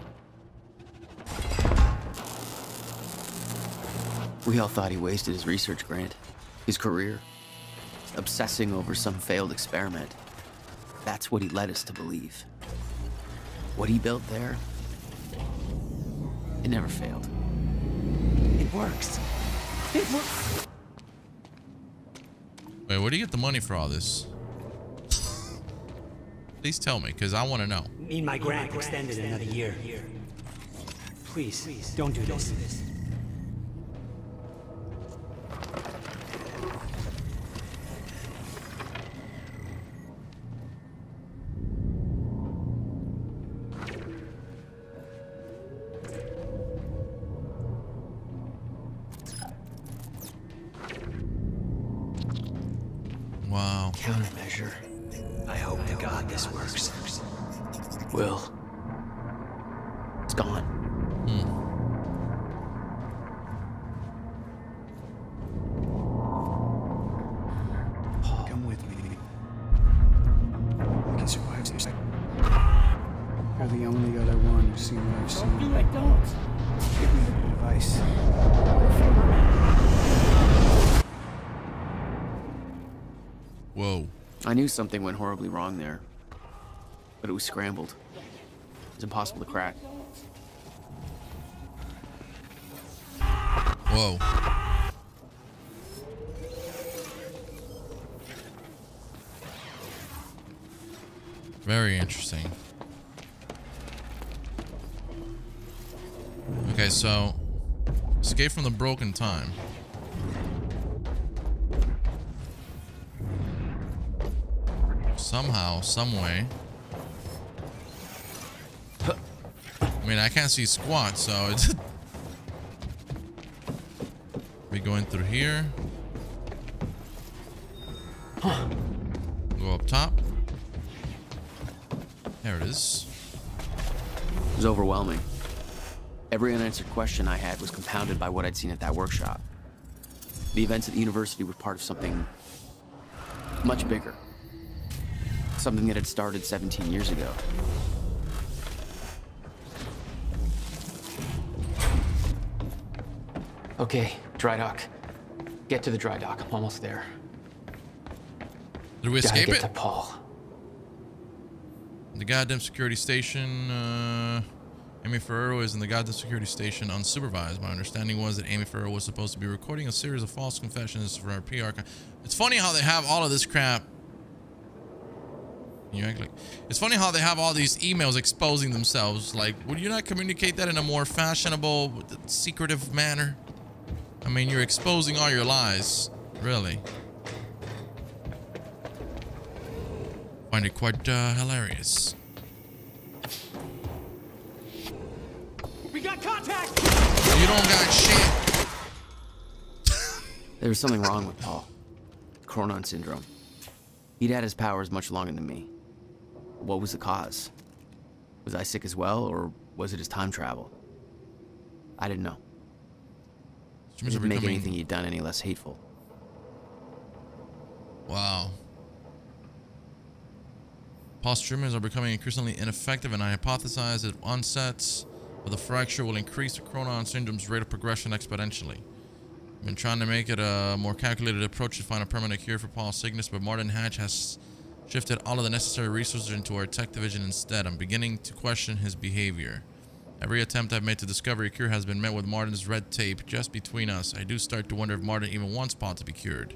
We all thought he wasted his research grant, his career, obsessing over some failed experiment. That's what he led us to believe. What he built there, it never failed. It works. It works. Wait, where do you get the money for all this? Please tell me, because I want to know. Need my grant extended another year. Please, don't do this. I knew something went horribly wrong there, but it was scrambled. It was impossible to crack. Whoa. Very interesting. Okay, so escape from the broken time. Somehow, some way. I mean, I can't see squat, so it's. We going through here. Go up top. There it is. It was overwhelming. Every unanswered question I had was compounded by what I'd seen at that workshop. The events at the university were part of something much bigger. Something that had started 17 years ago. Okay, dry dock. Get to the dry dock. I'm almost there. Did we escape it? Gotta get to Paul. The goddamn security station. Amy Ferrero is in the goddamn security station unsupervised. My understanding was that Amy Ferrero was supposed to be recording a series of false confessions for our PR. It's funny how they have all of this crap. You act like, it's funny how they have all these emails exposing themselves. Like, would you not communicate that in a more fashionable, secretive manner? I mean, you're exposing all your lies, really. Find it quite hilarious. We got contact. You don't got shit. There was something wrong with Paul. Chronon Syndrome. He'd had his powers much longer than me. What was the cause? Was I sick as well, or was it his time travel? I didn't know. It didn't make anything he'd done any less hateful. Wow. Paul's treatments are becoming increasingly ineffective, and I hypothesize that onsets of the fracture will increase the Chronon Syndrome's rate of progression exponentially. I've been trying to make it a more calculated approach to find a permanent cure for Paul's sickness, but Martin Hatch has shifted all of the necessary resources into our tech division instead. I'm beginning to question his behavior. Every attempt I've made to discover a cure has been met with Martin's red tape. Just between us, I do start to wonder if Martin even wants Paul to be cured.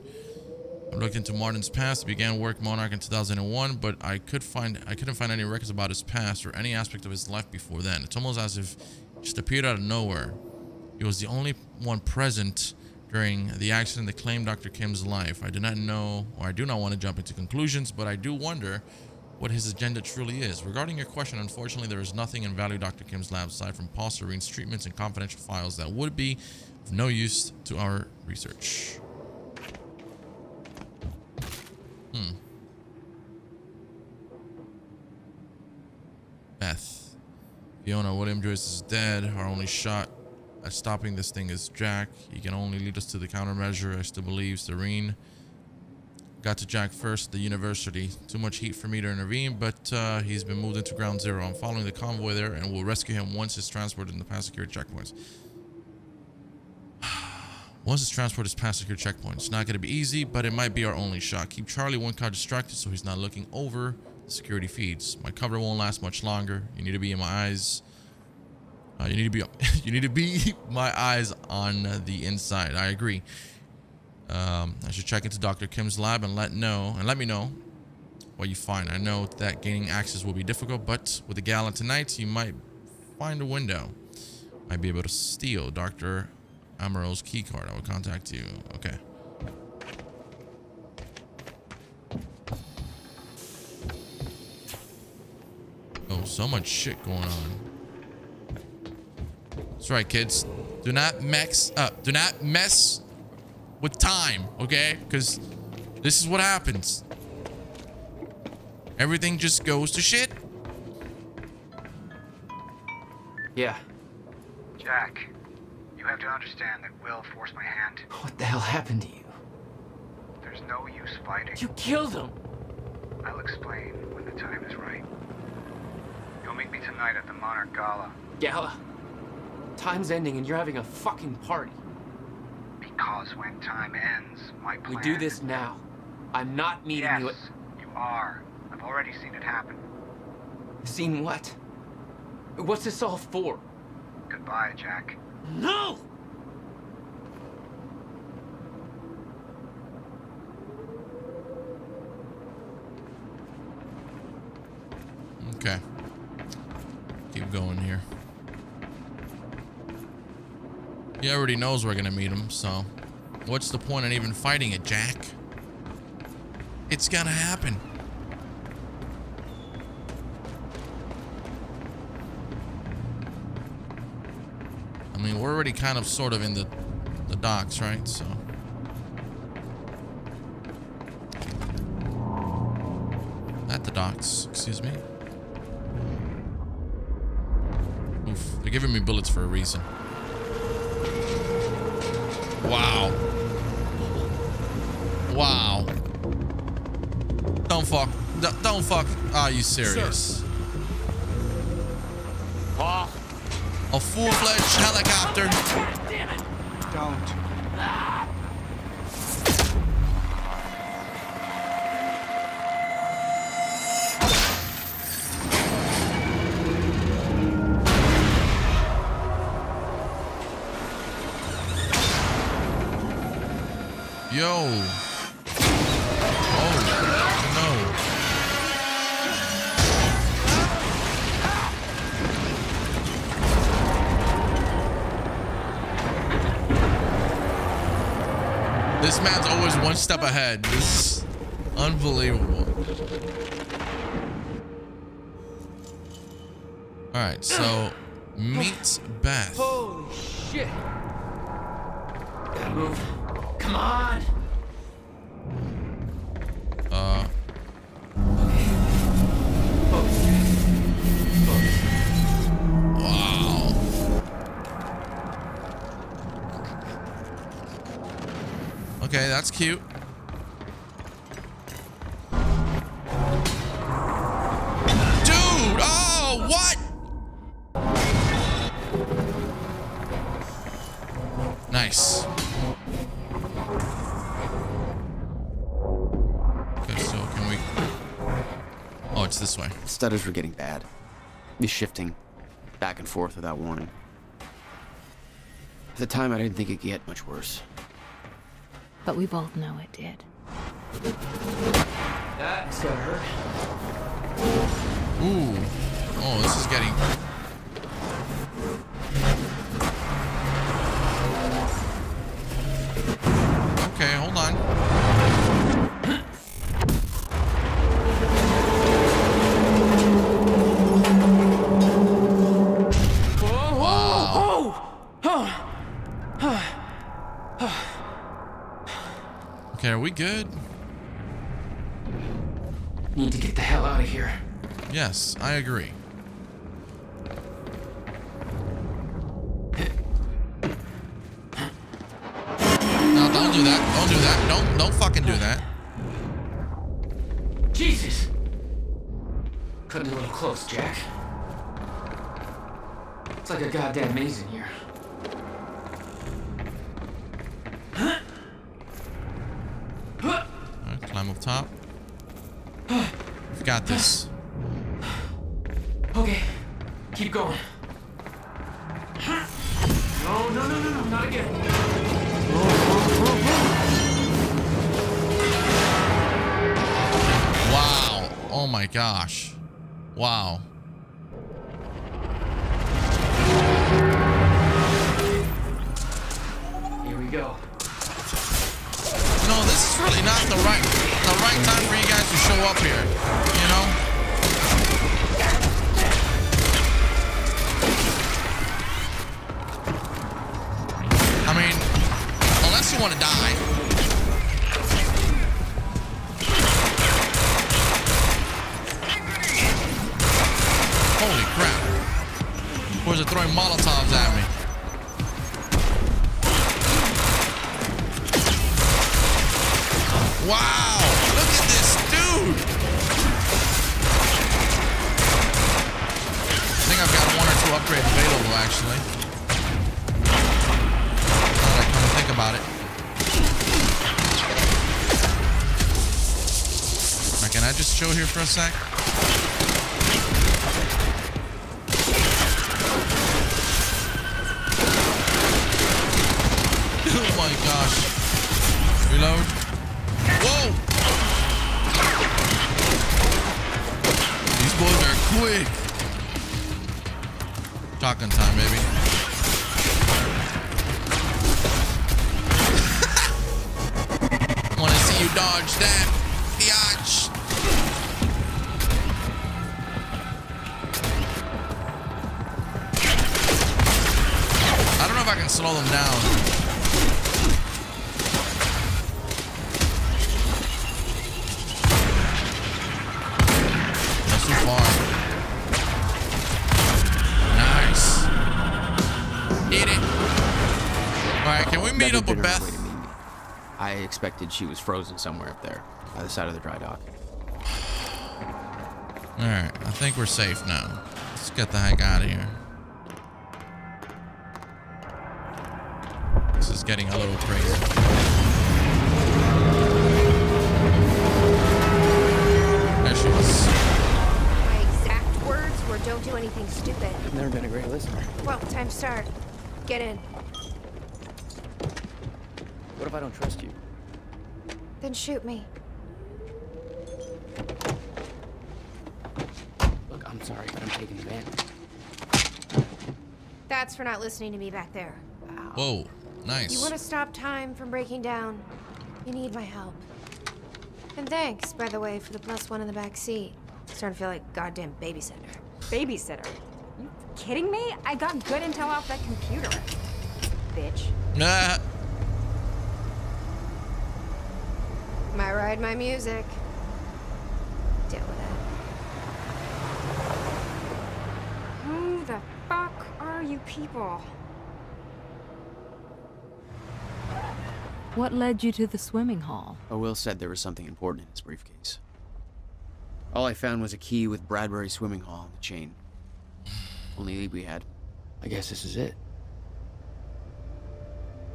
I've looked into Martin's past. He began work Monarch in 2001, but I couldn't find any records about his past or any aspect of his life before then. It's almost as if he just appeared out of nowhere. He was the only one present during the accident that claimed Dr. Kim's life. I do not know, or I do not want to jump into conclusions, but I do wonder what his agenda truly is. Regarding your question, unfortunately, there is nothing in value Dr. Kim's lab aside from Paul Serene's treatments and confidential files that would be of no use to our research. Beth. Fiona, William Joyce is dead. Our only shot at stopping this thing is Jack. He can only lead us to the countermeasure. I still believe Serene Got to Jack first, the university. Too much heat for me to intervene, but he's been moved into Ground Zero. I'm following the convoy there and will rescue him once his transport in the past secure checkpoints. Once his transport is past secure checkpoints, it's not going to be easy, but it might be our only shot. Keep Charlie one car distracted so he's not looking over the security feeds. My cover won't last much longer. You need to be in my eyes. You need to be my eyes on the inside. I agree. I should check into Dr. Kim's lab and let me know what you find. I know that gaining access will be difficult, but with the gala tonight, you might find a window. Might be able to steal Dr. Amaral's keycard. I will contact you. Okay. Oh, so much shit going on. That's right, kids. Do not mess up. Do not mess with time, okay? Because this is what happens. Everything just goes to shit. Yeah. Jack, you have to understand that Will forced my hand. What the hell happened to you? There's no use fighting. You killed him. I'll explain when the time is right. You'll meet me tonight at the Monarch Gala. Gala? Time's ending and you're having a fucking party. Because when time ends, my plan... We do this now. I'm not meeting you... Yes, you are. I've already seen it happen. Seen what? What's this all for? Goodbye, Jack. No! Okay. Keep going here. He already knows we're gonna meet him, so what's the point in even fighting it, Jack? It's gonna happen. I mean, we're already kind of sort of in the docks, right? So at the docks, excuse me. Oof, they're giving me bullets for a reason. Wow. Wow. Don't fuck. Don't fuck. Are you serious? Paul. A full-fledged helicopter. Damn it. Don't. Yo. Oh, no. This man's always one step ahead. This is unbelievable. All right, so meet Beth. Holy shit. Gotta move. Come on. Wow. Okay, that's cute. Dude, oh, what? Nice. This way. The stutters were getting bad. Be shifting back and forth without warning. At the time, I didn't think it could get much worse. But we both know it did. That's gonna hurt. Ooh. Oh, this is getting... Okay, hold on. Are we good? Need to get the hell out of here. Yes, I agree. No, don't do that. Don't do that. Don't fucking do that. Jesus! Cutting a little close, Jack. It's like a goddamn maze in here. Huh? Alright, climb up top. We've got this. Okay, keep going. No, no, no, no, no, not again. Whoa, whoa, whoa, whoa. Wow. Oh my gosh. Wow. Here we go. No, this is really not the right time for you guys to show up here, you know? You want to die. Holy crap. Boys are throwing Molotovs at me. Wow, look at this dude. I think I've got one or two upgrades available actually. Now that I come to think about it. Can I just chill here for a sec? Oh my gosh. Reload. Whoa! These boys are quick. Talking time, baby. Wanna see you dodge that? Slow them down. That's too far. Nice. Eat it. Alright, can we meet up with Beth? Way to meet me. I expected she was frozen somewhere up there, by the side of the dry dock. Alright, I think we're safe now. Let's get the heck out of here. Getting a little crazy. There she was. My exact words were don't do anything stupid. I've never been a great listener. Well, time to start. Get in. What if I don't trust you? Then shoot me. Look, I'm sorry, but I'm taking advantage. That's for not listening to me back there. Wow. Whoa. Nice. You want to stop time from breaking down? You need my help. And thanks, by the way, for the +1 in the back seat. It's starting to feel like a goddamn babysitter. Babysitter? Are you kidding me? I got good intel off that computer, bitch. Nah. My ride, my music. Deal with it. Who the fuck are you people? What led you to the swimming hall? Oh, Will said there was something important in his briefcase. All I found was a key with Bradbury swimming hall on the chain. Only lead we had. I guess this is it.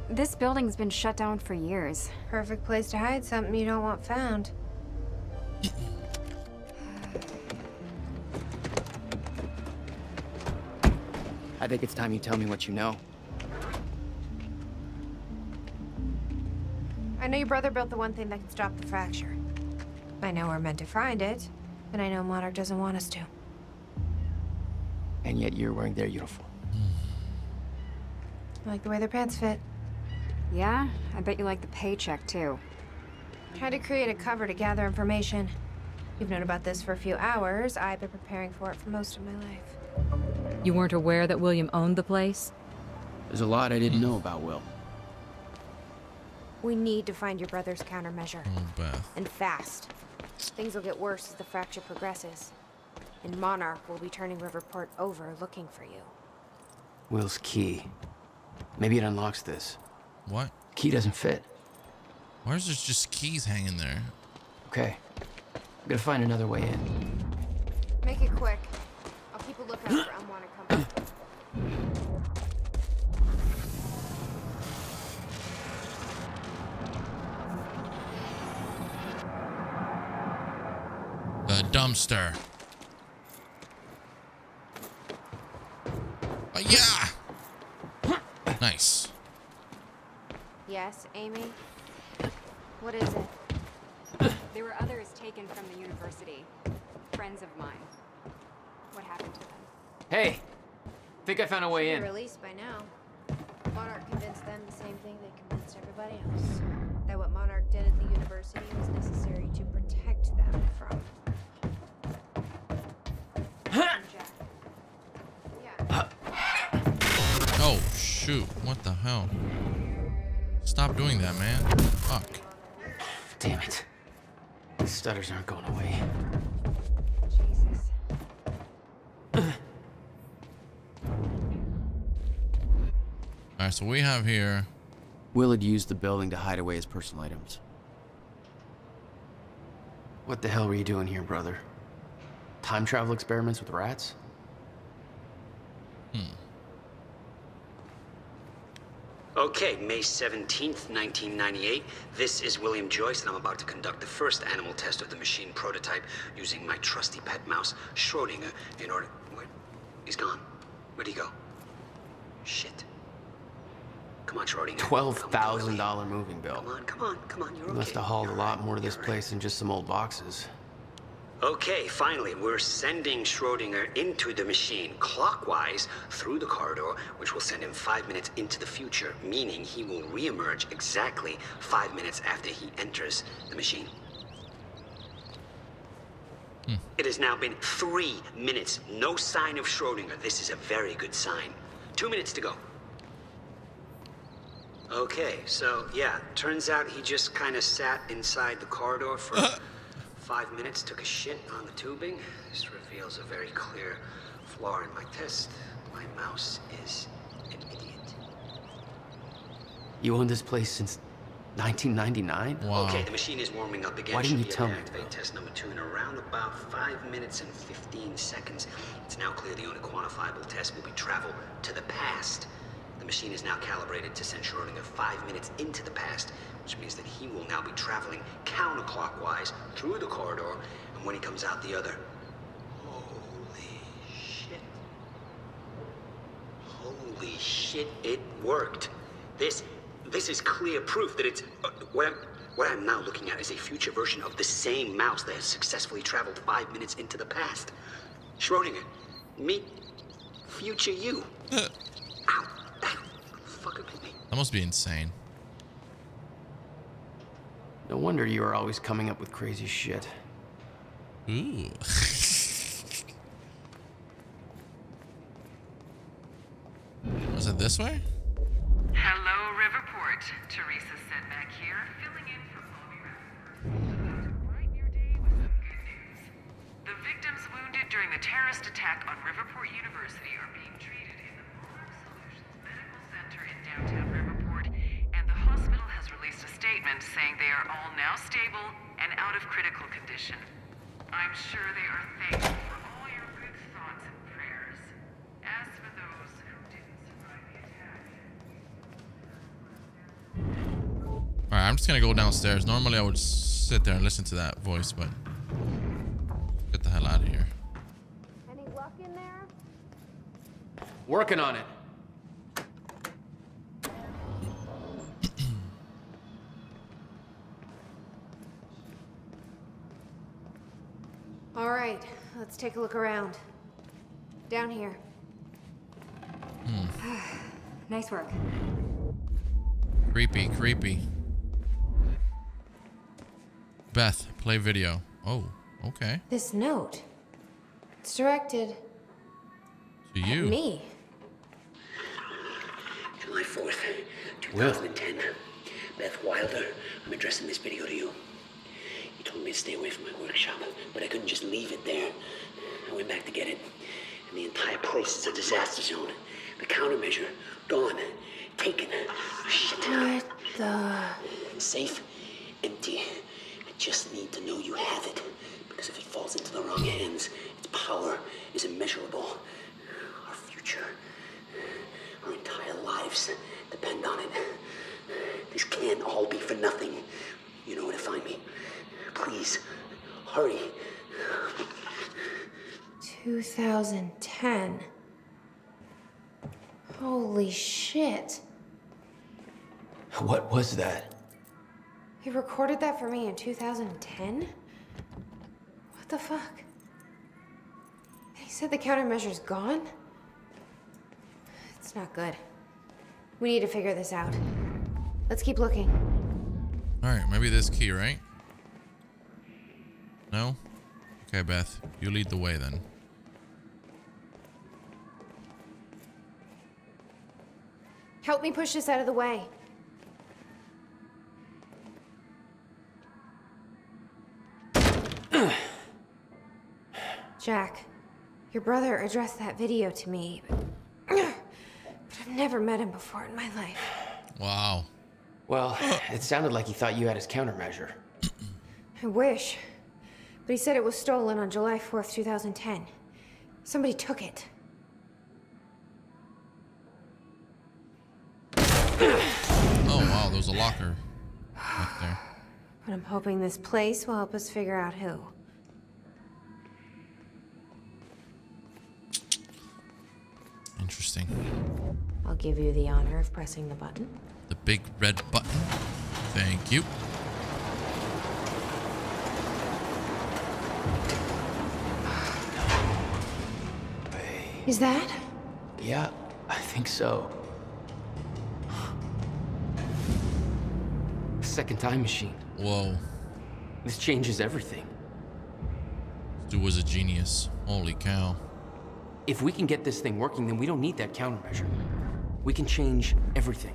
This building's been shut down for years. Perfect place to hide something you don't want found. I think it's time you tell me what you know. I know your brother built the one thing that can stop the fracture. I know we're meant to find it, and I know Monarch doesn't want us to. And yet you're wearing their uniform. I like the way their pants fit. Yeah, I bet you like the paycheck too. Tried to create a cover to gather information. You've known about this for a few hours. I've been preparing for it for most of my life. You weren't aware that William owned the place? There's a lot I didn't know about Will. We need to find your brother's countermeasure. Oh, Beth. And fast. Things will get worse as the fracture progresses. And Monarch will be turning Riverport over looking for you. Will's key. Maybe it unlocks this. What? Key doesn't fit. Why is there just keys hanging there? Okay. I'm gonna find another way in. Make it quick. I'll keep a lookout for unwanted company. The dumpster. Yeah! Nice. Yes, Amy? What is it? There were others taken from the university. Friends of mine. What happened to them? Hey! Think I found a way in. They're released by now. Monarch convinced them the same thing they convinced everybody else. That what Monarch did at the university was necessary to protect them from. Oh, shoot. What the hell? Stop doing that, man. Fuck. Damn it. The stutters aren't going away. Jesus. Alright, so we have here... Willard used the building to hide away his personal items. What the hell were you doing here, brother? Time travel experiments with rats? Hmm. Okay, May 17th, 1998. This is William Joyce, and I'm about to conduct the first animal test of the machine prototype using my trusty pet mouse, Schrodinger, in order... Wait, he's gone. Where'd he go? Shit. Come on, Schrodinger. $12,000 moving bill. Come on, come on, come on, you're okay. Must have hauled a lot more to this place than just some old boxes. Okay, finally, we're sending Schrodinger into the machine clockwise through the corridor, which will send him 5 minutes into the future, meaning he will reemerge exactly 5 minutes after he enters the machine. Hmm. It has now been 3 minutes. No sign of Schrodinger. This is a very good sign. 2 minutes to go. Okay, so, yeah, turns out he just kind of sat inside the corridor for... 5 minutes, took a shit on the tubing. This reveals a very clear flaw in my test. My mouse is an idiot. You owned this place since 1999? Wow. Okay, the machine is warming up again. Why didn't you tell me? Activate test number 2 in around about 5 minutes and 15 seconds. It's now clear the only quantifiable test will be travel to the past. The machine is now calibrated to send Schrodinger 5 minutes into the past, which means that he will now be traveling counterclockwise through the corridor, and when he comes out the other... Holy shit. Holy shit, it worked. This is clear proof that it's... What I'm now looking at is a future version of the same mouse that has successfully traveled 5 minutes into the past. Schrodinger, meet future you. That must be insane. No wonder you are always coming up with crazy shit. Ooh. Was it this way? Hello, Riverport. Teresa sent back here, filling in for Colby. Brighten your day with some good news. The victims wounded during the terrorist attack on Riverport University are being treated in the Monarch Solutions Medical Center in downtown Riverport. Released a statement saying they are all now stable and out of critical condition. I'm sure they are thankful for all your good thoughts and prayers. As for those who didn't survive the attack... Alright, I'm just gonna go downstairs. Normally I would sit there and listen to that voice, but... Get the hell out of here. Any luck in there? Working on it. All right, let's take a look around. Down here. Hmm. Nice work. Creepy, creepy. Beth, play video. Oh, okay. This note. It's directed... To you. Me. July 4th, 2010. What? Beth Wilder, I'm addressing this video to you. Told me to stay away from my workshop, but I couldn't just leave it there. I went back to get it, and the entire place is a disaster zone. The countermeasure, gone, taken. Shit. What the? Safe, empty. I just need to know you have it. falls into the wrong hands, its power is immeasurable. Our future, our entire lives depend on it. This can't all be for nothing. You know where to find me. Please, hurry. 2010. Holy shit. What was that? You recorded that for me in 2010? What the fuck? They said the countermeasure's gone? It's not good. We need to figure this out. Let's keep looking. Alright, maybe this key, right? No? Okay, Beth. You lead the way then. Help me push this out of the way. Jack, your brother addressed that video to me, but I've never met him before in my life. Wow. Well, it sounded like he thought you had his countermeasure. I wish, but he said it was stolen on July 4th, 2010. Somebody took it. Oh wow, there's a locker right there. But I'm hoping this place will help us figure out who. Interesting. I'll give you the honor of pressing the button. The big red button. Thank you. Is that? Yeah, I think so. Second time machine. Whoa. This changes everything. This dude was a genius. Holy cow. If we can get this thing working, then we don't need that countermeasure. We can change everything.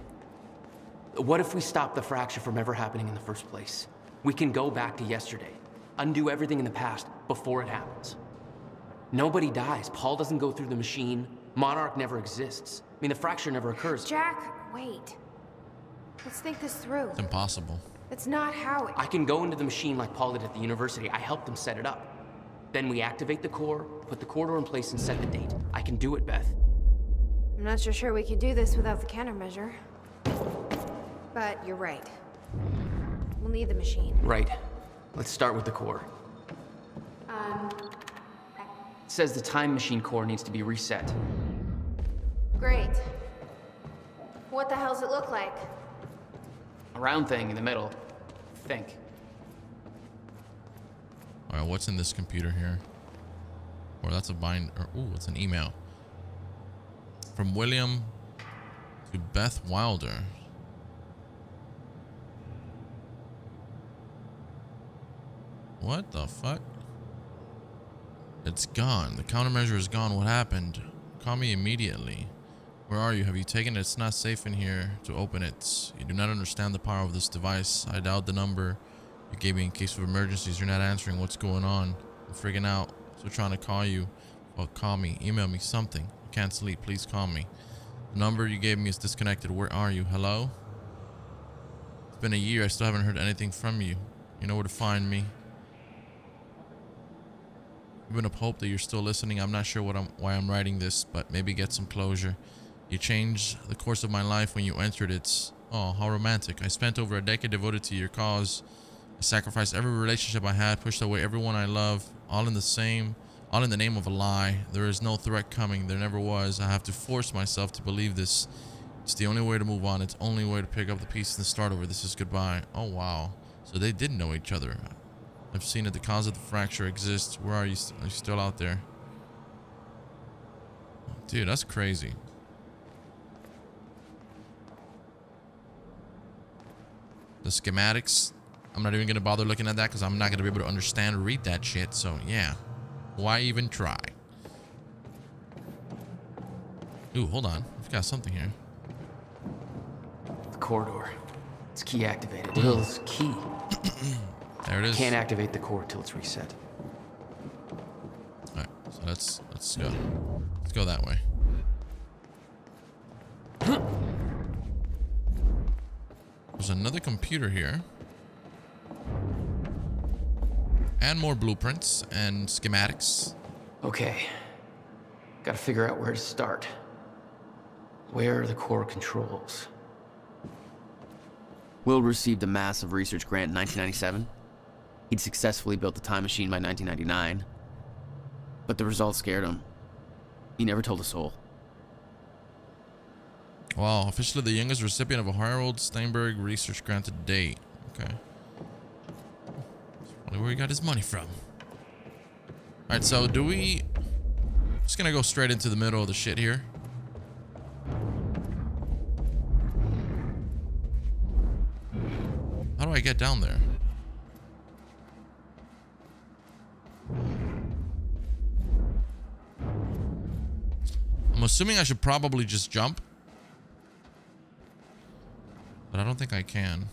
What if we stop the fracture from ever happening in the first place? We can go back to yesterday, undo everything in the past before it happens. Nobody dies. Paul doesn't go through the machine. Monarch never exists. I mean, the fracture never occurs. Jack, wait. Let's think this through. It's impossible. That's not how it... I can go into the machine like Paul did at the university. I helped them set it up. Then we activate the core, put the corridor in place, and set the date. I can do it, Beth. I'm not so sure we could do this without the countermeasure. But you're right. We'll need the machine. Right. Let's start with the core. It says the time machine core needs to be reset. Great. What the hell's it look like? A round thing in the middle. Think. All right, what's in this computer here? Or that's a bind. Or, ooh, it's an email from William to Beth Wilder. What the fuck? It's gone. The countermeasure is gone. What happened? Call me immediately. Where are you? Have you taken it? It's not safe in here to open it. You do not understand the power of this device. I dialed the number you gave me in case of emergencies. You're not answering. What's going on? I'm freaking out. So trying to call you. Well, call me. Email me something. I can't sleep. Please call me. The number you gave me is disconnected. Where are you? Hello? It's been a year. I still haven't heard anything from you. You know where to find me. Even up hope that you're still listening. I'm not sure what why I'm writing this, but maybe get some closure. You changed the course of my life when you entered it. Oh, how romantic. I spent over a decade devoted to your cause. I sacrificed every relationship I had, pushed away everyone I love, all in the name of a lie. There is no threat coming. There never was. I have to force myself to believe this. It's the only way to move on. It's the only way to pick up the pieces and start over. This is goodbye. Oh, wow. So they did know each other. I've seen that the cause of the fracture exists. Where are you? Are you still out there? Dude, that's crazy. The schematics, I'm not even going to bother looking at that because I'm not going to be able to understand or read that shit. So, yeah. Why even try? Ooh, hold on. We've got something here. The corridor. It's key activated. Will's key. There it is. Can't activate the core till it's reset. All right. So, let's go. Let's go that way. Huh. There's another computer here. And more blueprints and schematics. Okay. Gotta figure out where to start. Where are the core controls? Will received a massive research grant in 1997. He'd successfully built the time machine by 1999. But the results scared him. He never told a soul. Wow, officially the youngest recipient of a Harold Steinberg Research Grant to date. Okay. Wonder where he got his money from. Alright, so do we... I'm just gonna go straight into the middle of the shit here. How do I get down there? I'm assuming I should probably just jump. But I don't think I can.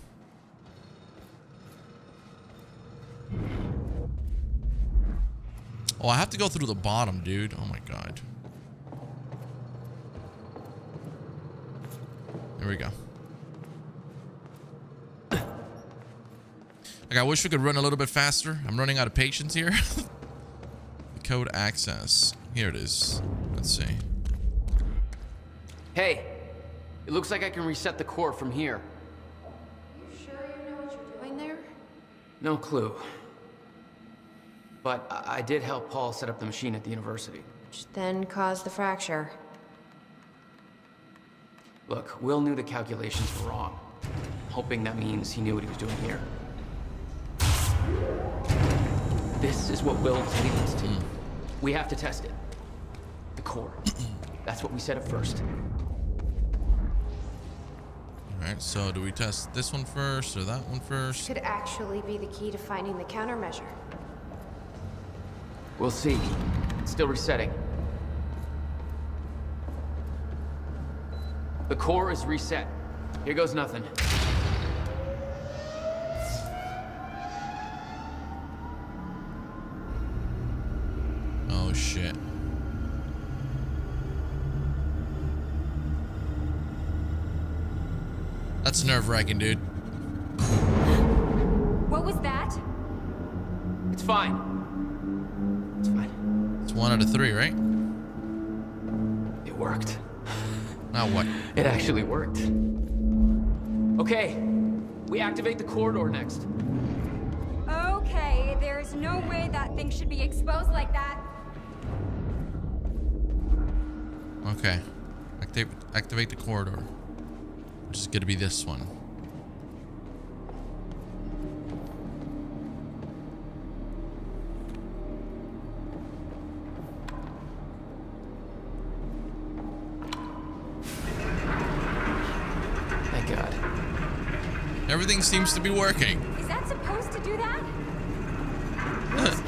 Oh, I have to go through the bottom, dude. Oh my god. There we go. Like, I wish we could run a little bit faster. I'm running out of patience here. Code access. Here it is. Let's see. Hey. It looks like I can reset the core from here. You sure you know what you're doing there? No clue. But I did help Paul set up the machine at the university. Which then caused the fracture. Look, Will knew the calculations were wrong. I'm hoping that means he knew what he was doing here. This is what Will's leading us to. We have to test it. The core. That's what we set up first. Alright, so do we test this one first or that one first? Could actually be the key to finding the countermeasure. We'll see. It's still resetting. The core is reset. Here goes nothing. Oh shit. That's nerve-wracking, dude. What was that? It's fine. It's fine. It's 1 out of 3, right? It worked. Now what? It actually worked. Okay. We activate the corridor next. Okay, there's no way that thing should be exposed like that. Okay. Activate the corridor. Which is gonna be this one. Thank God. Everything seems to be working. Is that supposed to do that?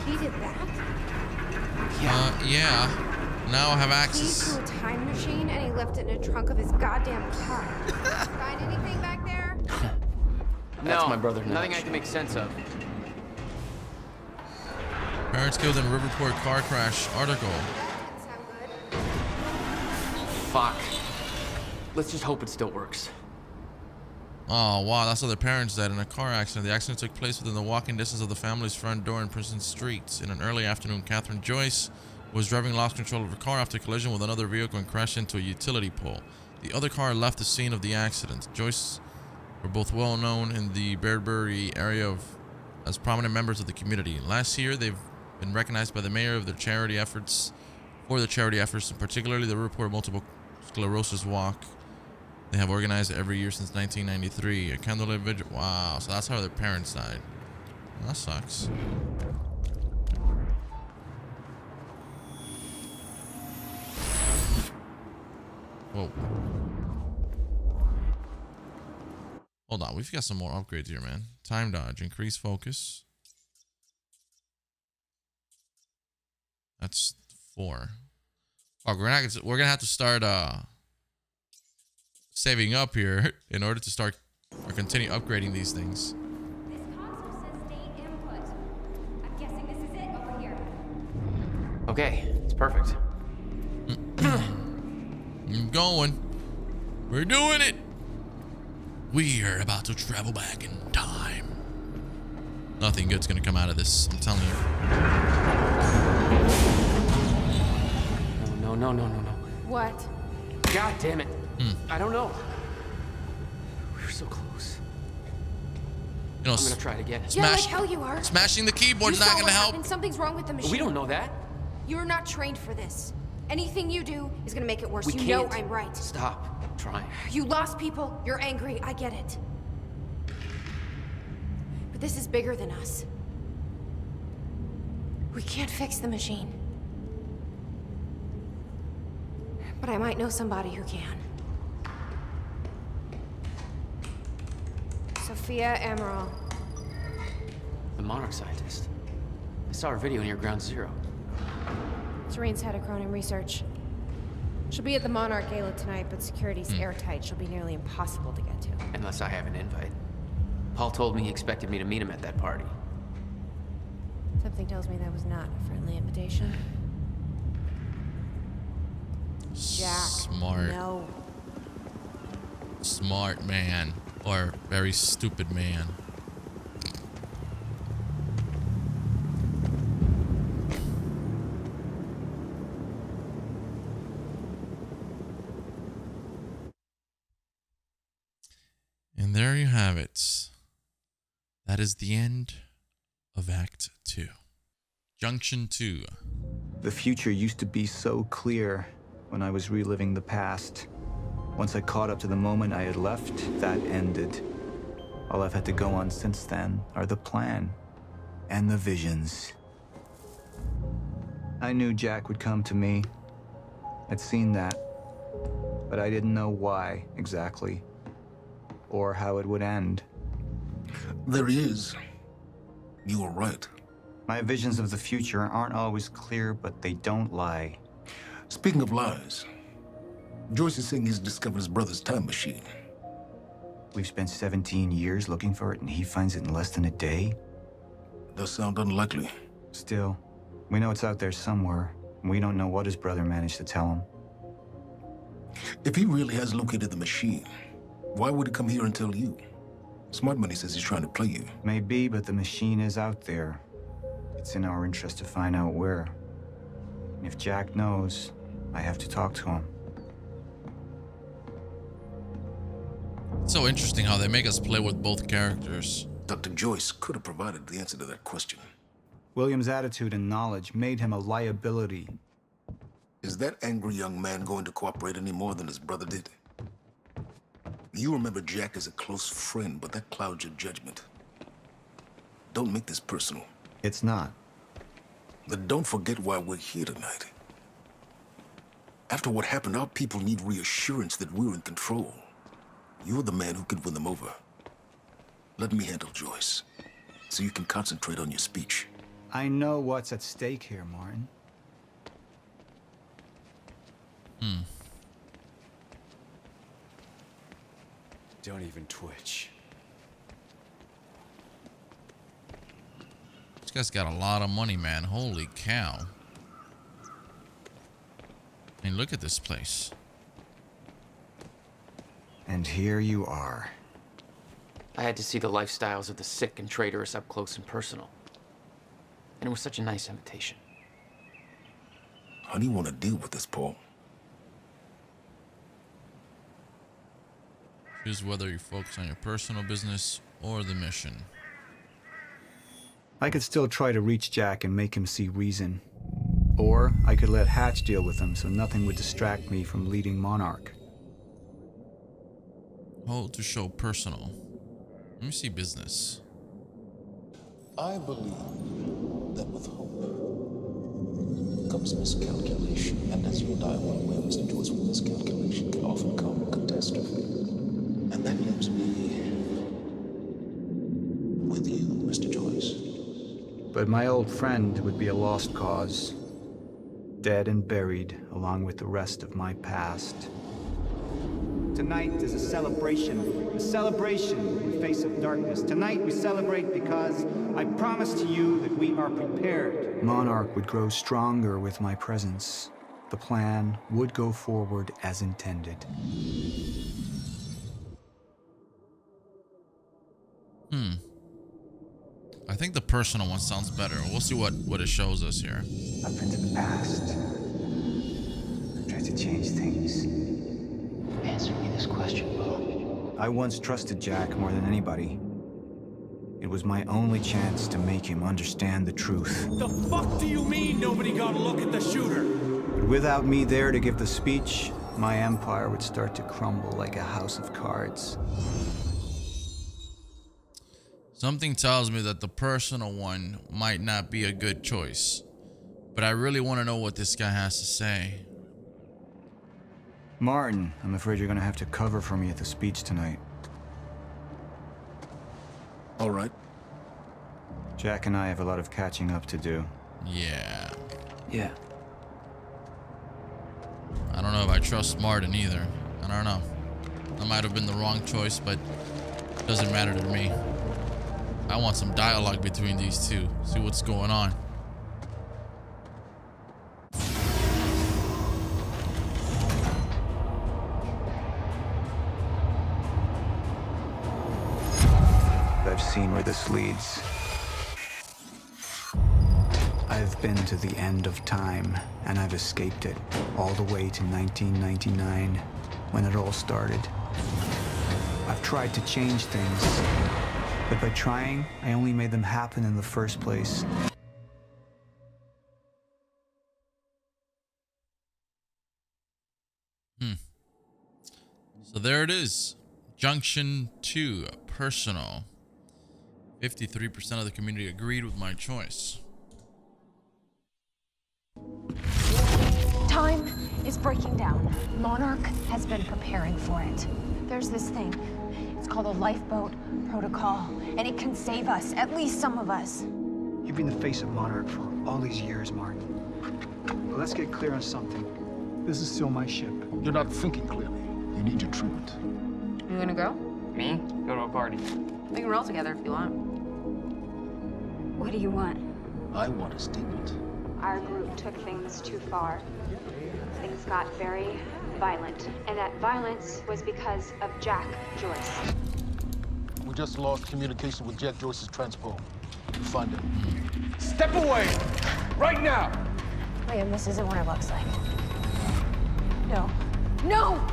Key did that? Yeah. Yeah. Now I have access. He took a time machine and he left it in a trunk of his goddamn car. Find anything back there? That's no, my brother. Nothing I can make sense of. Parents killed in a Riverport car crash article. That sound good. Fuck. Let's just hope it still works. Oh wow, that's how their parents died in a car accident. The accident took place within the walking distance of the family's front door in Prison Streets. In an early afternoon, Catherine Joyce was driving lost control of her car after collision with another vehicle and crashed into a utility pole. The other car left the scene of the accident. Joyce were both well known in the Bradbury area as prominent members of the community. Last year, they've been recognized by the mayor of their charity efforts, and particularly the Riverport Multiple Sclerosis Walk. They have organized every year since 1993. A candlelit vigil. Wow, so that's how their parents died. Well, that sucks. Whoa. Hold on, we've got some more upgrades here, man. Time dodge, increase focus. That's 4. Oh, we're gonna have to start saving up here in order to start or continue upgrading these things. This console says stay input. I'm guessing this is it over here. Okay, it's perfect. I'm going. We're doing it. We are about to travel back in time. Nothing good's gonna come out of this, I'm telling you. No. What? God damn it. I don't know. We were so close. You know, I'm gonna try it again. Smash, yeah, like hell you are. Smashing the keyboard's not gonna help. Something's wrong with the machine. We don't know that. You're not trained for this. Anything you do is gonna make it worse. You know I'm right. Stop trying. You lost people. You're angry. I get it. But this is bigger than us. We can't fix the machine. But I might know somebody who can. Sofia Amaral. The Monarch scientist. I saw her video near Ground Zero. Serene's head of Chronon Research. She'll be at the Monarch Gala tonight, but security's airtight. She'll be nearly impossible to get to. Unless I have an invite. Paul told me he expected me to meet him at that party. Something tells me that was not a friendly invitation. Jack. Smart. No. Smart man. Or very stupid man. And there you have it. That is the end of Act 2. Junction 2. The future used to be so clear when I was reliving the past. Once I caught up to the moment I had left, that ended. All I've had to go on since then are the plan and the visions. I knew Jack would come to me. I'd seen that, but I didn't know why exactly or how it would end. There he is. You were right. My visions of the future aren't always clear, but they don't lie. Speaking of lies, Joyce is saying he's discovered his brother's time machine. We've spent 17 years looking for it, and he finds it in less than a day? Does sound unlikely. Still, we know it's out there somewhere, and we don't know what his brother managed to tell him. If he really has located the machine, why would he come here and tell you? Smart money says he's trying to play you. Maybe, but the machine is out there. It's in our interest to find out where. And if Jack knows, I have to talk to him. It's so interesting how they make us play with both characters. Dr. Joyce could have provided the answer to that question. William's attitude and knowledge made him a liability. Is that angry young man going to cooperate any more than his brother did? You remember Jack as a close friend, but that clouds your judgment. Don't make this personal. It's not. But don't forget why we're here tonight. After what happened, our people need reassurance that we're in control. You're the man who could win them over. Let me handle Joyce, so you can concentrate on your speech. I know what's at stake here, Martin. Don't even twitch. This guy's got a lot of money, man. Holy cow. And look at this place. And here you are. I had to see the lifestyles of the sick and traitorous up close and personal. And it was such a nice invitation. How do you want to deal with this, Paul? Choose whether you focus on your personal business or the mission. I could still try to reach Jack and make him see reason. Or I could let Hatch deal with him so nothing would distract me from leading Monarch. Hold to show personal. Let me see business. I believe that with hope comes miscalculation, and as you and I are aware, Mr. Joyce, with miscalculation can often come catastrophe. And that leaves me with you, Mr. Joyce. But my old friend would be a lost cause. Dead and buried, along with the rest of my past. Tonight is a celebration. A celebration in the face of darkness. Tonight we celebrate because I promise to you that we are prepared. Monarch would grow stronger with my presence. The plan would go forward as intended. I think the personal one sounds better. We'll see what it shows us here. Up into the past. I tried to change things. Answer me this question, Paul. I once trusted Jack more than anybody. It was my only chance to make him understand the truth. The fuck do you mean nobody got a look at the shooter? But without me there to give the speech, my empire would start to crumble like a house of cards. Something tells me that the personal one might not be a good choice, but I really want to know what this guy has to say. Martin, I'm afraid you're gonna have to cover for me at the speech tonight. All right. Jack and I have a lot of catching up to do. Yeah. Yeah. I don't know if I trust Martin either. I don't know. That might have been the wrong choice, but it doesn't matter to me. I want some dialogue between these two. See what's going on. I've seen where this leads. I've been to the end of time, and I've escaped it all the way to 1999, when it all started. I've tried to change things, but by trying, I only made them happen in the first place. So there it is. Junction 2, personal. 53% of the community agreed with my choice. Time is breaking down. Monarch has been preparing for it. There's this thing. It's called the Lifeboat Protocol, and it can save us, at least some of us. You've been the face of Monarch for all these years, Martin. But let's get clear on something. This is still my ship. You're not thinking clearly. You need your treatment. You gonna go? Me? Go to a party. We can roll together if you want. What do you want? I want a statement. Our group took things too far. Things got very violent. And that violence was because of Jack Joyce. We just lost communication with Jack Joyce's transport. Find him. Step away! Right now! Liam, this isn't what it looks like. No. No!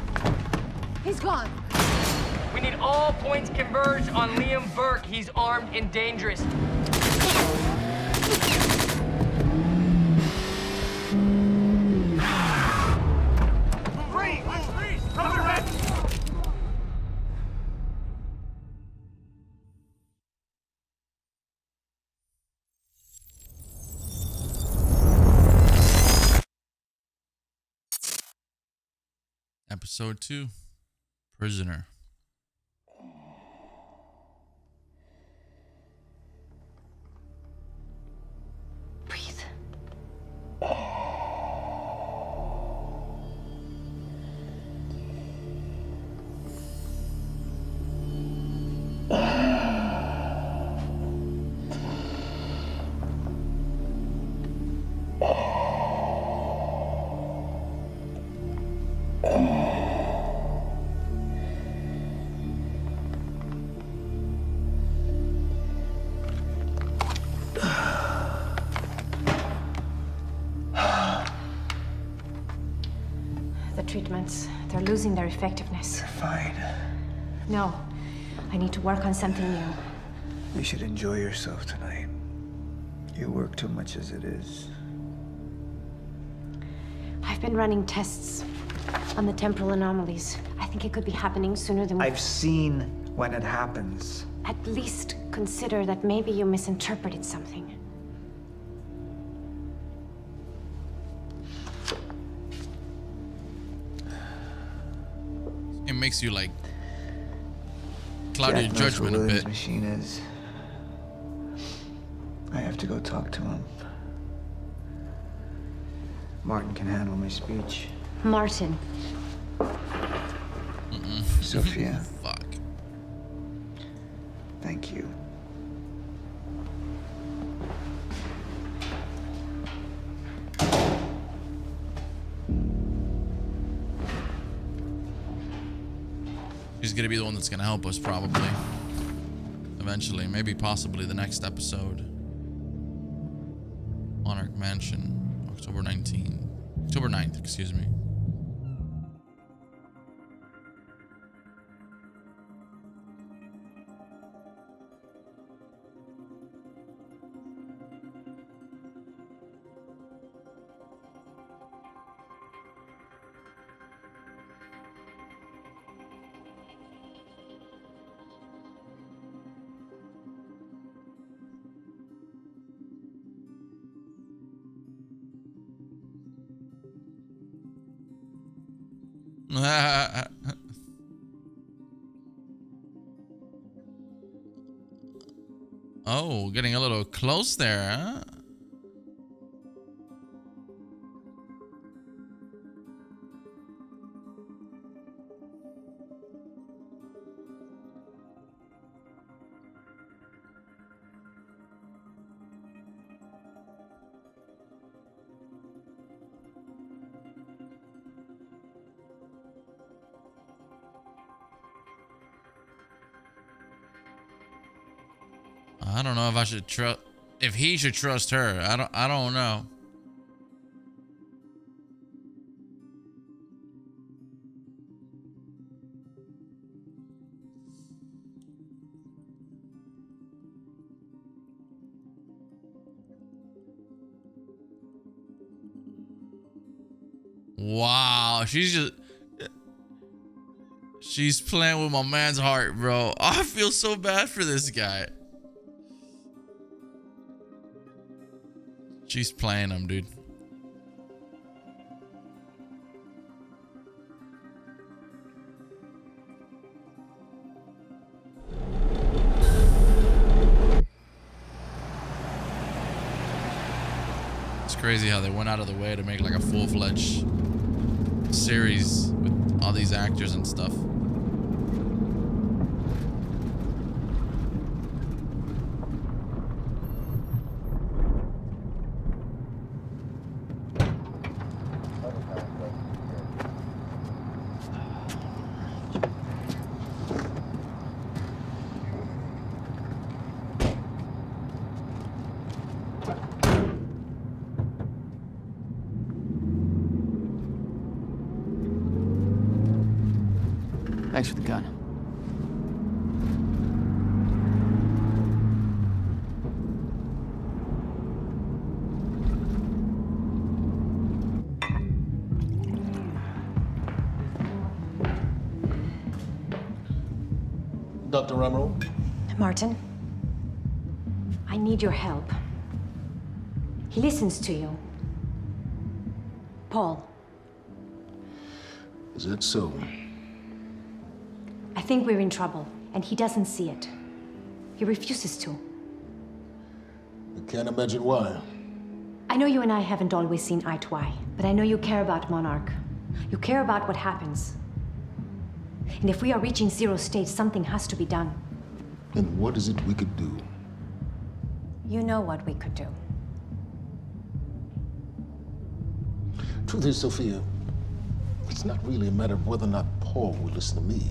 He's gone. We need all points converged on Liam Burke. He's armed and dangerous. Episode 2, Prisoner. They're losing their effectiveness. They're fine. No, I need to work on something new. You should enjoy yourself tonight. You work too much as it is. I've been running tests on the temporal anomalies. I think it could be happening sooner than... I've seen when it happens. At least consider that maybe you misinterpreted something. Makes you like cloud your judgment a bit. Machine is. I have to go talk to him. Martin can handle my speech. Martin. Sofia. Fuck. Thank you. He's gonna be the one that's gonna help us, probably. eventually. Maybe possibly the next episode. Monarch Mansion, October 9th, excuse me. Oh, getting a little close there, huh? I don't know if I should trust, if he should trust her. I don't know. Wow, she's playing with my man's heart, bro. I feel so bad for this guy. She's playing him, dude. It's crazy how they went out of the way to make like a full-fledged series with all these actors and stuff. Thanks for the gun. Dr. Amaral? Martin, I need your help. He listens to you. Paul. Is that so? I think we're in trouble, and he doesn't see it. He refuses to. I can't imagine why. I know you and I haven't always seen eye to eye, but I know you care about Monarch. You care about what happens. And if we are reaching zero stage, something has to be done. And what is it we could do? You know what we could do. Truth is, Sofia, it's not really a matter of whether or not Paul will listen to me.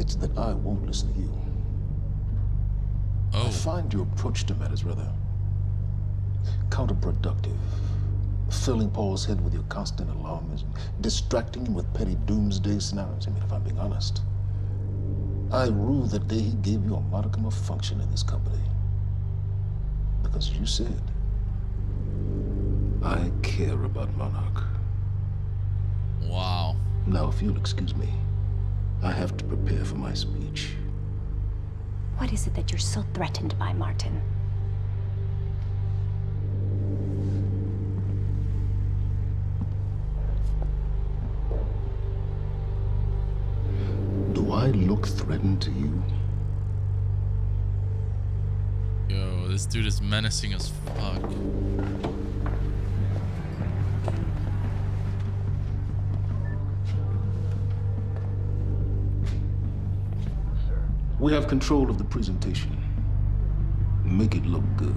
It's that I won't listen to you. Oh. I find your approach to matters rather counterproductive. Filling Paul's head with your constant alarmism, distracting him with petty doomsday scenarios. I mean, if I'm being honest, I rue the day he gave you a modicum of function in this company. Because you said, I care about Monarch. Wow. Now, if you'll excuse me, I have to prepare for my speech. What is it that you're so threatened by, Martin? Do I look threatened to you? Yo, this dude is menacing as fuck. We have control of the presentation. Make it look good.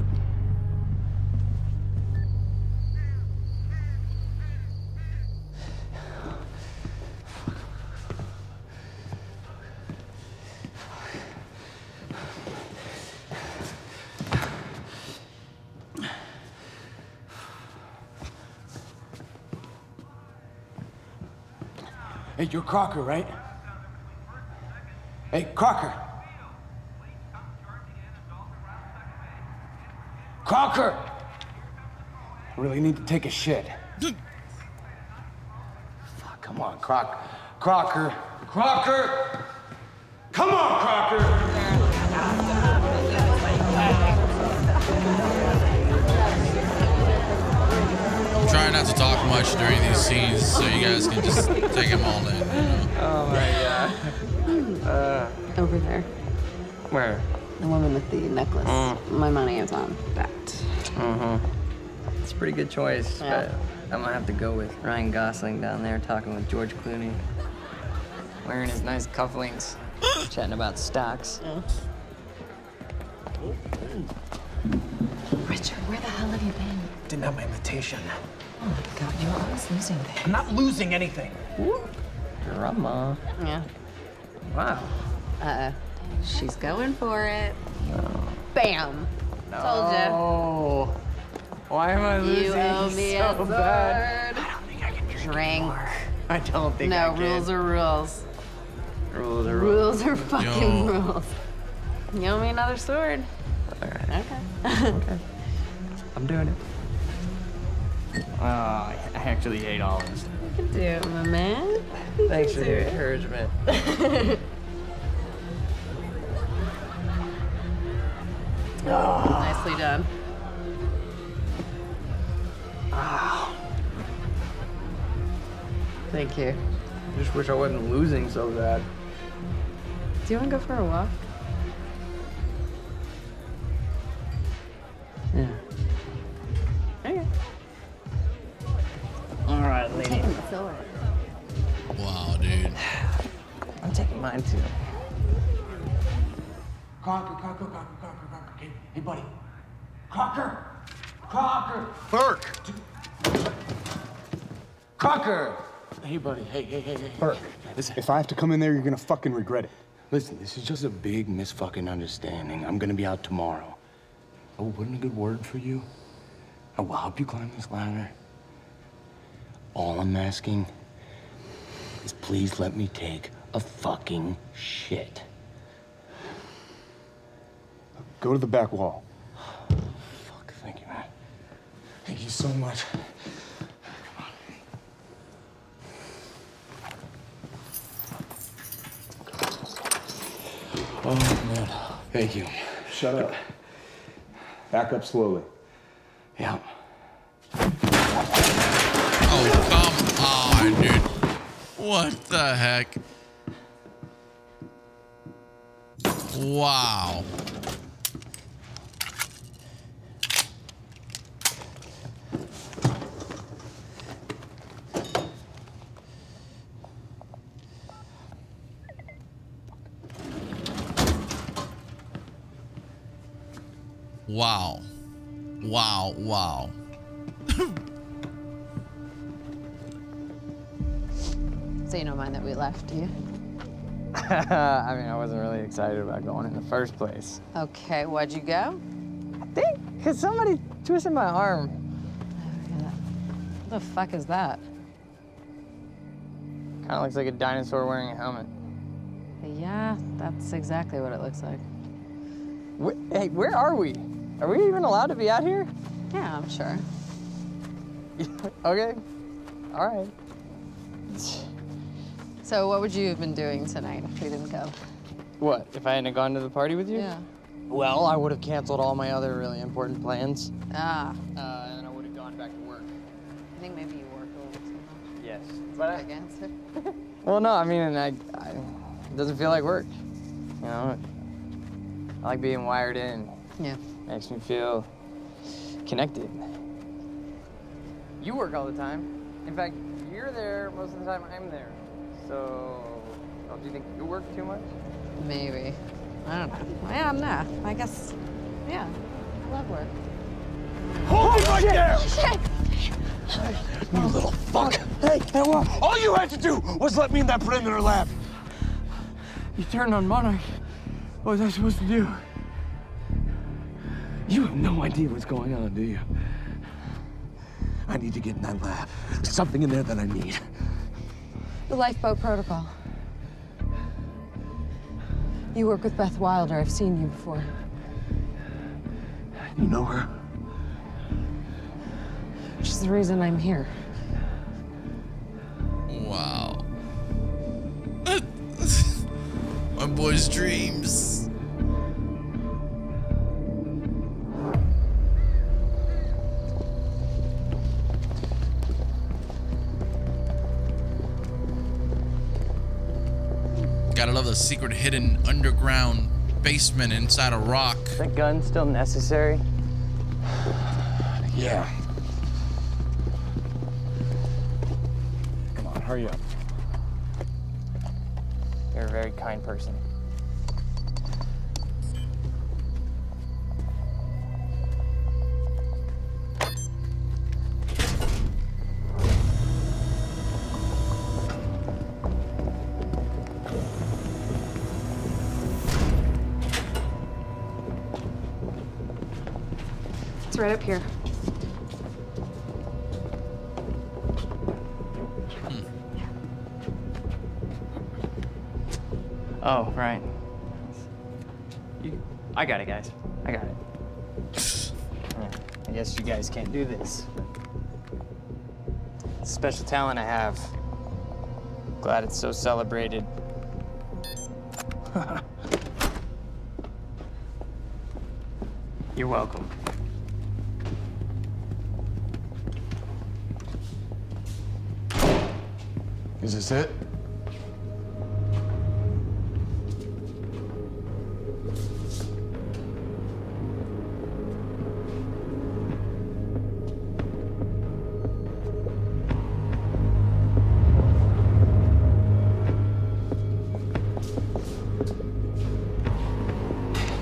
Hey, you're Crocker, right? Hey, Crocker! Crocker! I really need to take a shit. Fuck, come on, Crocker! Crocker! Come on, Crocker! Trying not to talk much during these scenes so you guys can just take them all in, you know? Oh my god. Over there. Where? The woman with the necklace. My money is on that. It's a pretty good choice, but I'm gonna have to go with Ryan Gosling down there talking with George Clooney. Wearing his nice cufflinks, chatting about stocks. Richard, where the hell have you been? Didn't have my invitation. Oh my god, you were always losing things. I'm not losing anything. Ooh. Drama. Yeah. Wow. She's going for it. No. Bam. No. Told you. Why am I losing so bad? I don't think I can drink. I don't think I can. No, rules are rules. Rules are rules. Rules are fucking rules. You owe me another sword. All right. Okay. Okay. I'm doing it. I actually hate all of this. You can do it, my man. Thanks for your encouragement. Nicely done. Thank you. I just wish I wasn't losing so bad. Do you want to go for a walk? Yeah. Okay. All right, lady. I'm taking the silver. Wow, dude. I'm taking mine too. Crocker. Hey, buddy. Crocker. Burke. Crocker. Hey, buddy. Hey. Burke. Listen, if I have to come in there, you're gonna fucking regret it. Listen, this is just a big misfucking understanding. I'm gonna be out tomorrow. Oh, wasn't a good word for you? I will help you climb this ladder. All I'm asking is please let me take a fucking shit. Go to the back wall. Fuck, thank you, man. Thank you so much. Come on. Oh, man. Thank you. Shut up. Back up slowly. Yeah. Oh, come on, dude. What the heck? Wow. Wow. So you don't mind that we left, do you? I mean, I wasn't really excited about going in the first place. Okay, why'd you go? I think because somebody twisted my arm. Oh, yeah. What the fuck is that? Kind of looks like a dinosaur wearing a helmet. Yeah, that's exactly what it looks like. Hey, where are we? Are we even allowed to be out here? Yeah, I'm sure. Okay. All right. So what would you have been doing tonight if we didn't go? What, if I hadn't gone to the party with you? Yeah. Well, I would have canceled all my other really important plans. And I would have gone back to work. I think maybe you work a little too much. Yes. Is that a big answer? Well, no, I mean, it doesn't feel like work. You know, I like being wired in. Yeah. Makes me feel connected. You work all the time. In fact, you're there most of the time I'm there. So, do you think you work too much? Maybe. I don't know. Yeah, nah. I guess, yeah. I love work. Hold it right there! Shit! You little fuck! Hey, well, all you had to do was let me in that perimeter lab. You turned on Monarch. What was I supposed to do? You have no idea what's going on, do you? I need to get in that lab. There's something in there that I need. The Lifeboat Protocol. You work with Beth Wilder. I've seen you before. You know her? Which is the reason I'm here. Wow. My boy's dreams. Gotta love the secret hidden underground basement inside a rock. Is that gun still necessary? Yeah. Come on, hurry up. You're a very kind person. Right up here. Oh, right. I got it, guys. I got it. I guess you guys can't do this. It's a special talent I have. Glad it's so celebrated. You're welcome. Is this it?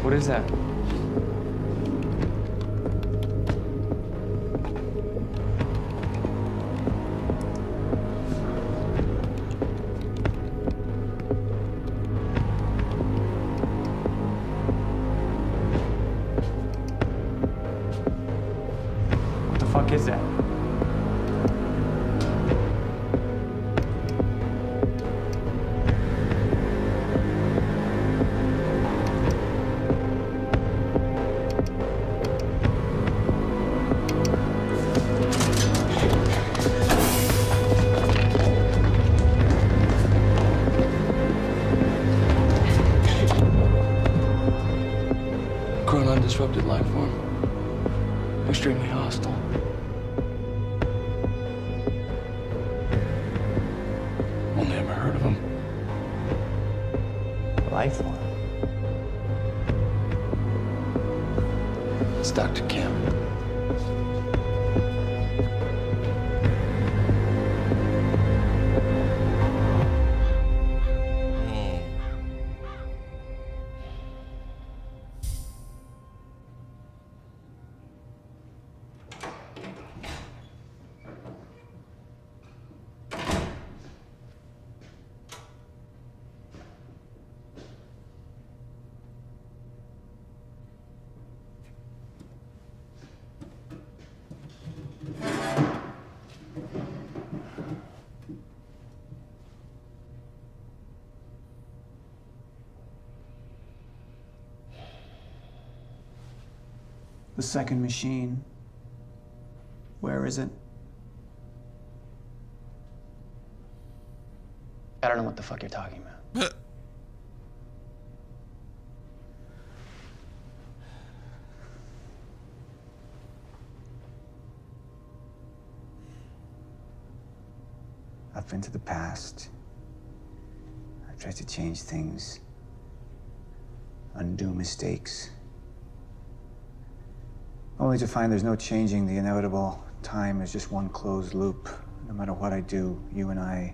What is that? Disrupted life form. Extremely hostile. Only ever heard of him. Life form? It's Dr. Kim. The second machine. Where is it? I don't know what the fuck you're talking about. I've been to the past. I've tried to change things, undo mistakes. Only to find there's no changing the inevitable. Time is just one closed loop. No matter what I do, you and I,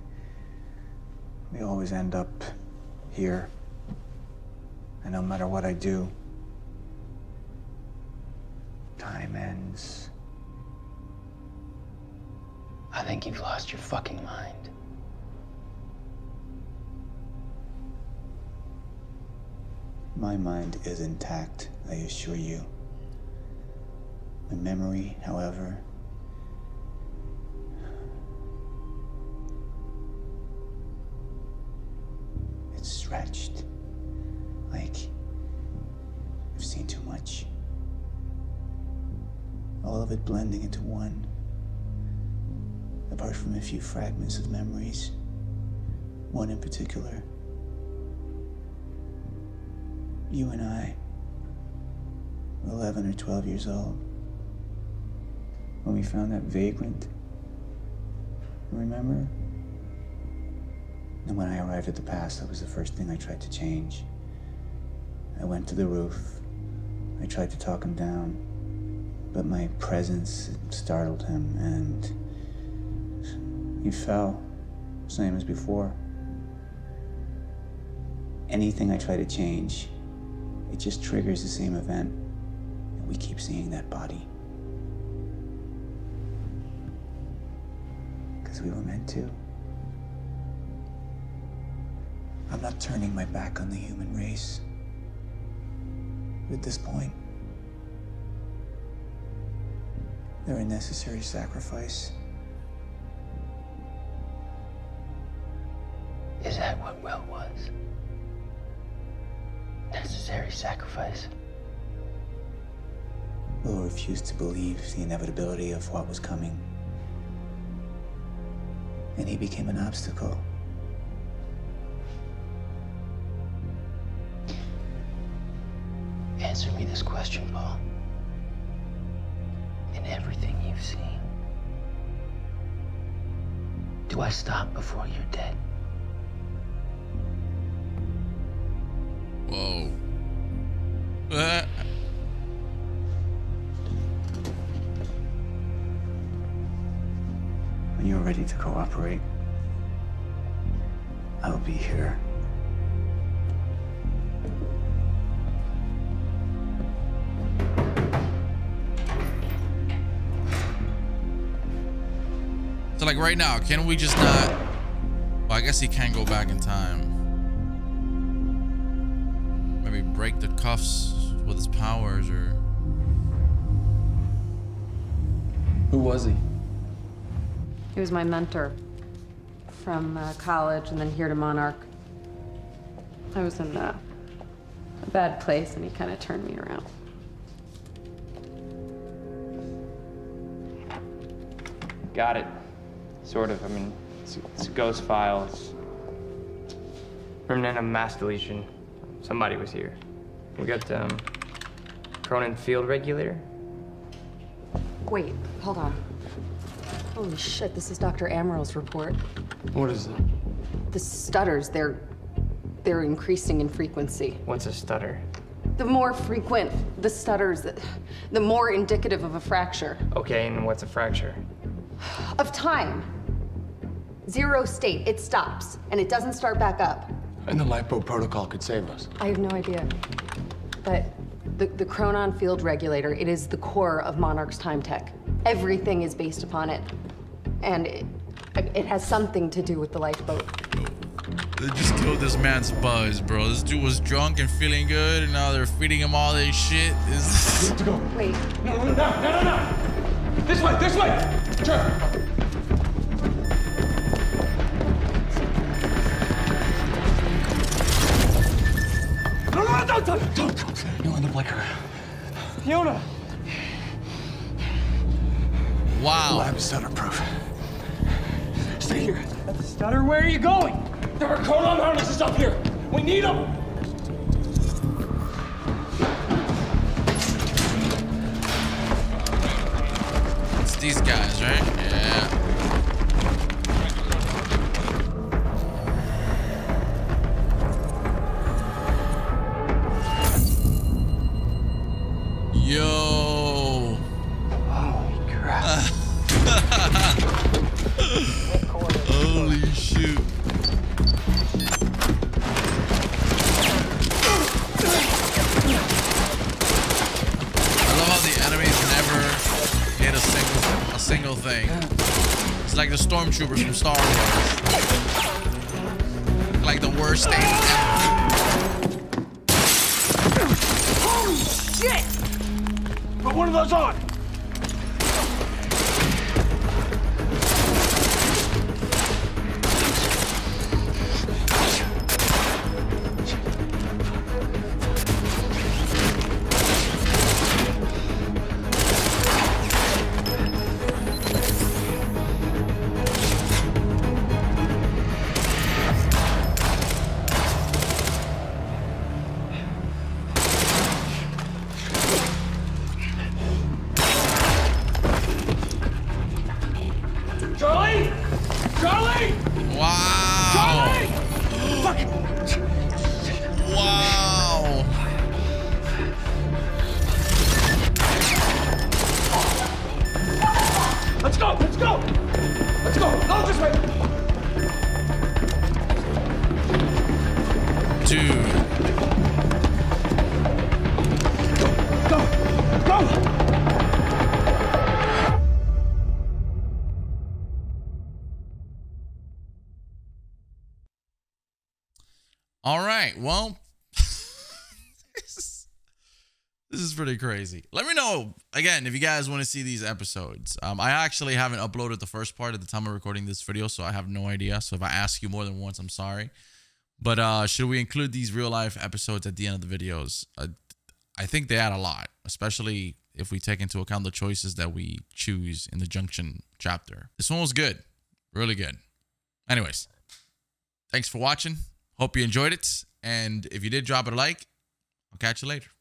we always end up here. And no matter what I do, time ends. I think you've lost your fucking mind. My mind is intact, I assure you. My memory, however, touched. Like, I've seen too much. All of it blending into one. Apart from a few fragments of memories. One in particular. You and I were 11 or 12 years old when we found that vagrant. Remember? And when I arrived at the pass, that was the first thing I tried to change. I went to the roof. I tried to talk him down, but my presence startled him, and he fell, same as before. Anything I try to change, it just triggers the same event, and we keep seeing that body. Because we were meant to. I'm not turning my back on the human race. But at this point, they're a necessary sacrifice. Is that what Will was? Necessary sacrifice? Will refused to believe the inevitability of what was coming. And he became an obstacle. Answer me this question, Paul. In everything you've seen, do I stop before you're dead? Whoa. When you're ready to cooperate, I'll be here. So, like, right now, can we just not... Well, I guess he can go back in time. Break the cuffs with his powers, or who was he? He was my mentor from college and then here to Monarch. I was in a bad place, and he kind of turned me around. Got it, sort of. I mean, it's a ghost file. It's remnant of mass deletion. Somebody was here. We got, Chronon Field Regulator. Wait, hold on. Holy shit, this is Dr. Amaral's report. What is it? The stutters, they're increasing in frequency. What's a stutter? The more frequent the stutters, the more indicative of a fracture. Okay, and what's a fracture? Of time. Zero state, it stops, and it doesn't start back up. And the Lifeboat Protocol could save us. I have no idea. But the Chronon Field Regulator, it is the core of Monarch's time tech. Everything is based upon it. And it has something to do with the lifeboat. They just killed this man's buzz, bro. This dude was drunk and feeling good, and now they're feeding him all this shit. Is this... Go. Wait. No. This way, this way. Turn. Don't! You're in the blicker. Fiona! Wow. The lab is stutter-proof. Stay here. That's a stutter? Where are you going? There are Chronon harnesses up here. We need them! It's these guys, right? Yeah. Yo. Holy crap. Holy shoot. I love how the enemies never hit a single thing. It's like the stormtroopers from Star Wars. Like the worst thing ever. Holy shit! Put one of those on! All right. Well, this is pretty crazy. Let me know, again, if you guys want to see these episodes. I actually haven't uploaded the first part at the time of recording this video, so I have no idea. So if I ask you more than once, I'm sorry. But should we include these real-life episodes at the end of the videos? I think they add a lot, especially if we take into account the choices that we choose in the Junction chapter. This one was good. Really good. Anyways, thanks for watching. Hope you enjoyed it. And if you did, drop it a like. I'll catch you later.